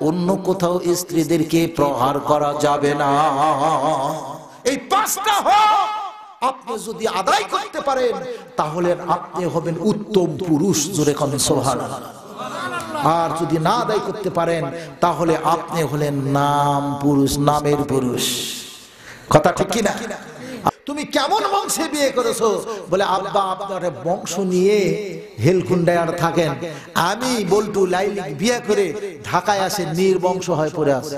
অন্য কোথাও স্ত্রীদেরকে প্রহার করা যাবে না। এই পাঁচটা হক আপনি যদি আদায় করতে পারেন তাহলে আপনি হবেন উত্তম পুরুষ, জোরে করেন সুবহানাল্লাহ। আর যদি না আদায় করতে পারেন তাহলে আপনি হলেন নাম পুরুষ, নামের পুরুষ, কথা ঠিক কিনা? তুমি কেমন বংশে বিয়ে করেছো? বলে আব্বা আপনার বংশ নিয়ে হেলকুন্ডায় আর থাকেন, আমি বল্টু লাইলিক বিয়ে করে ঢাকায় আসে নির্বংশ হয়ে পড়ে আছে।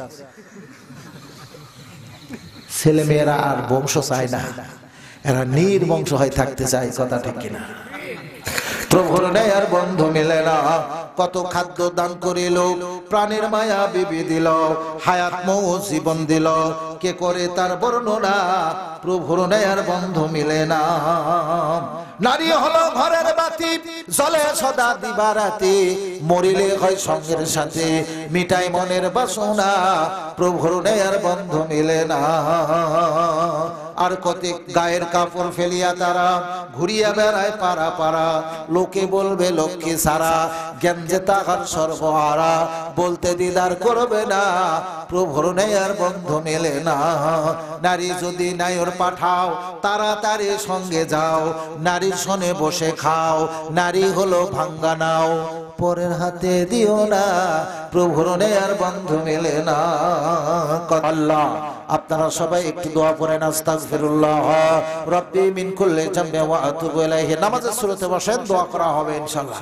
ছেলে মেয়েরা আর বংশ চায় না, এরা নির্বংশ হয়ে থাকতে চায়, কথা ঠিক কিনা? প্রভুর নেয়ার বন্ধু মেলে না, কত খাদ্য দান করিল, প্রাণের মায়া বিবি দিল, হায়াত মৌ জীবন দিল, কে করে তার বর্ণনা, প্রভুর নেয়ার বন্ধু মিলে না। নারী হলো ঘরের বাতি, জ্বলে সদা দিবারাতি, মরিলে হয় সঙ্গের সাথে, মিটাই মনের বাসনা, প্রভুর নেয়ার বন্ধু মিলে না। আর কত গায়ের কাপড় ফেলিয়া তারা ঘুরিয়া বেড়ায় পারা পারা, লোকে বলবে লক্ষ্মী সারা, জ্ঞান যে তাহার সর্বহারা, বলতে দিদার করবে না, প্রভুর নেয়ার বন্ধু মেলে না। নারী যদি নায়র পাঠাও, তাড়াতাড়ি সঙ্গে যাও, নারীর শোনে বসে খাও, নারী হলো ভাঙ্গা নাও, পরের হাতে দিও না, প্রভুর নেয়ার বন্ধু মেলে না। আল্লাহ আপনারা সবাই একটু দোয়া পড়েন, আস্তাগফিরুল্লাহ রব্বি মিন কুল্লি জামবি ওয়া আতুবু ইলাইহি। নামাজের সূরাতে বসেন, দোয়া করা হবে ইনশাআল্লাহ।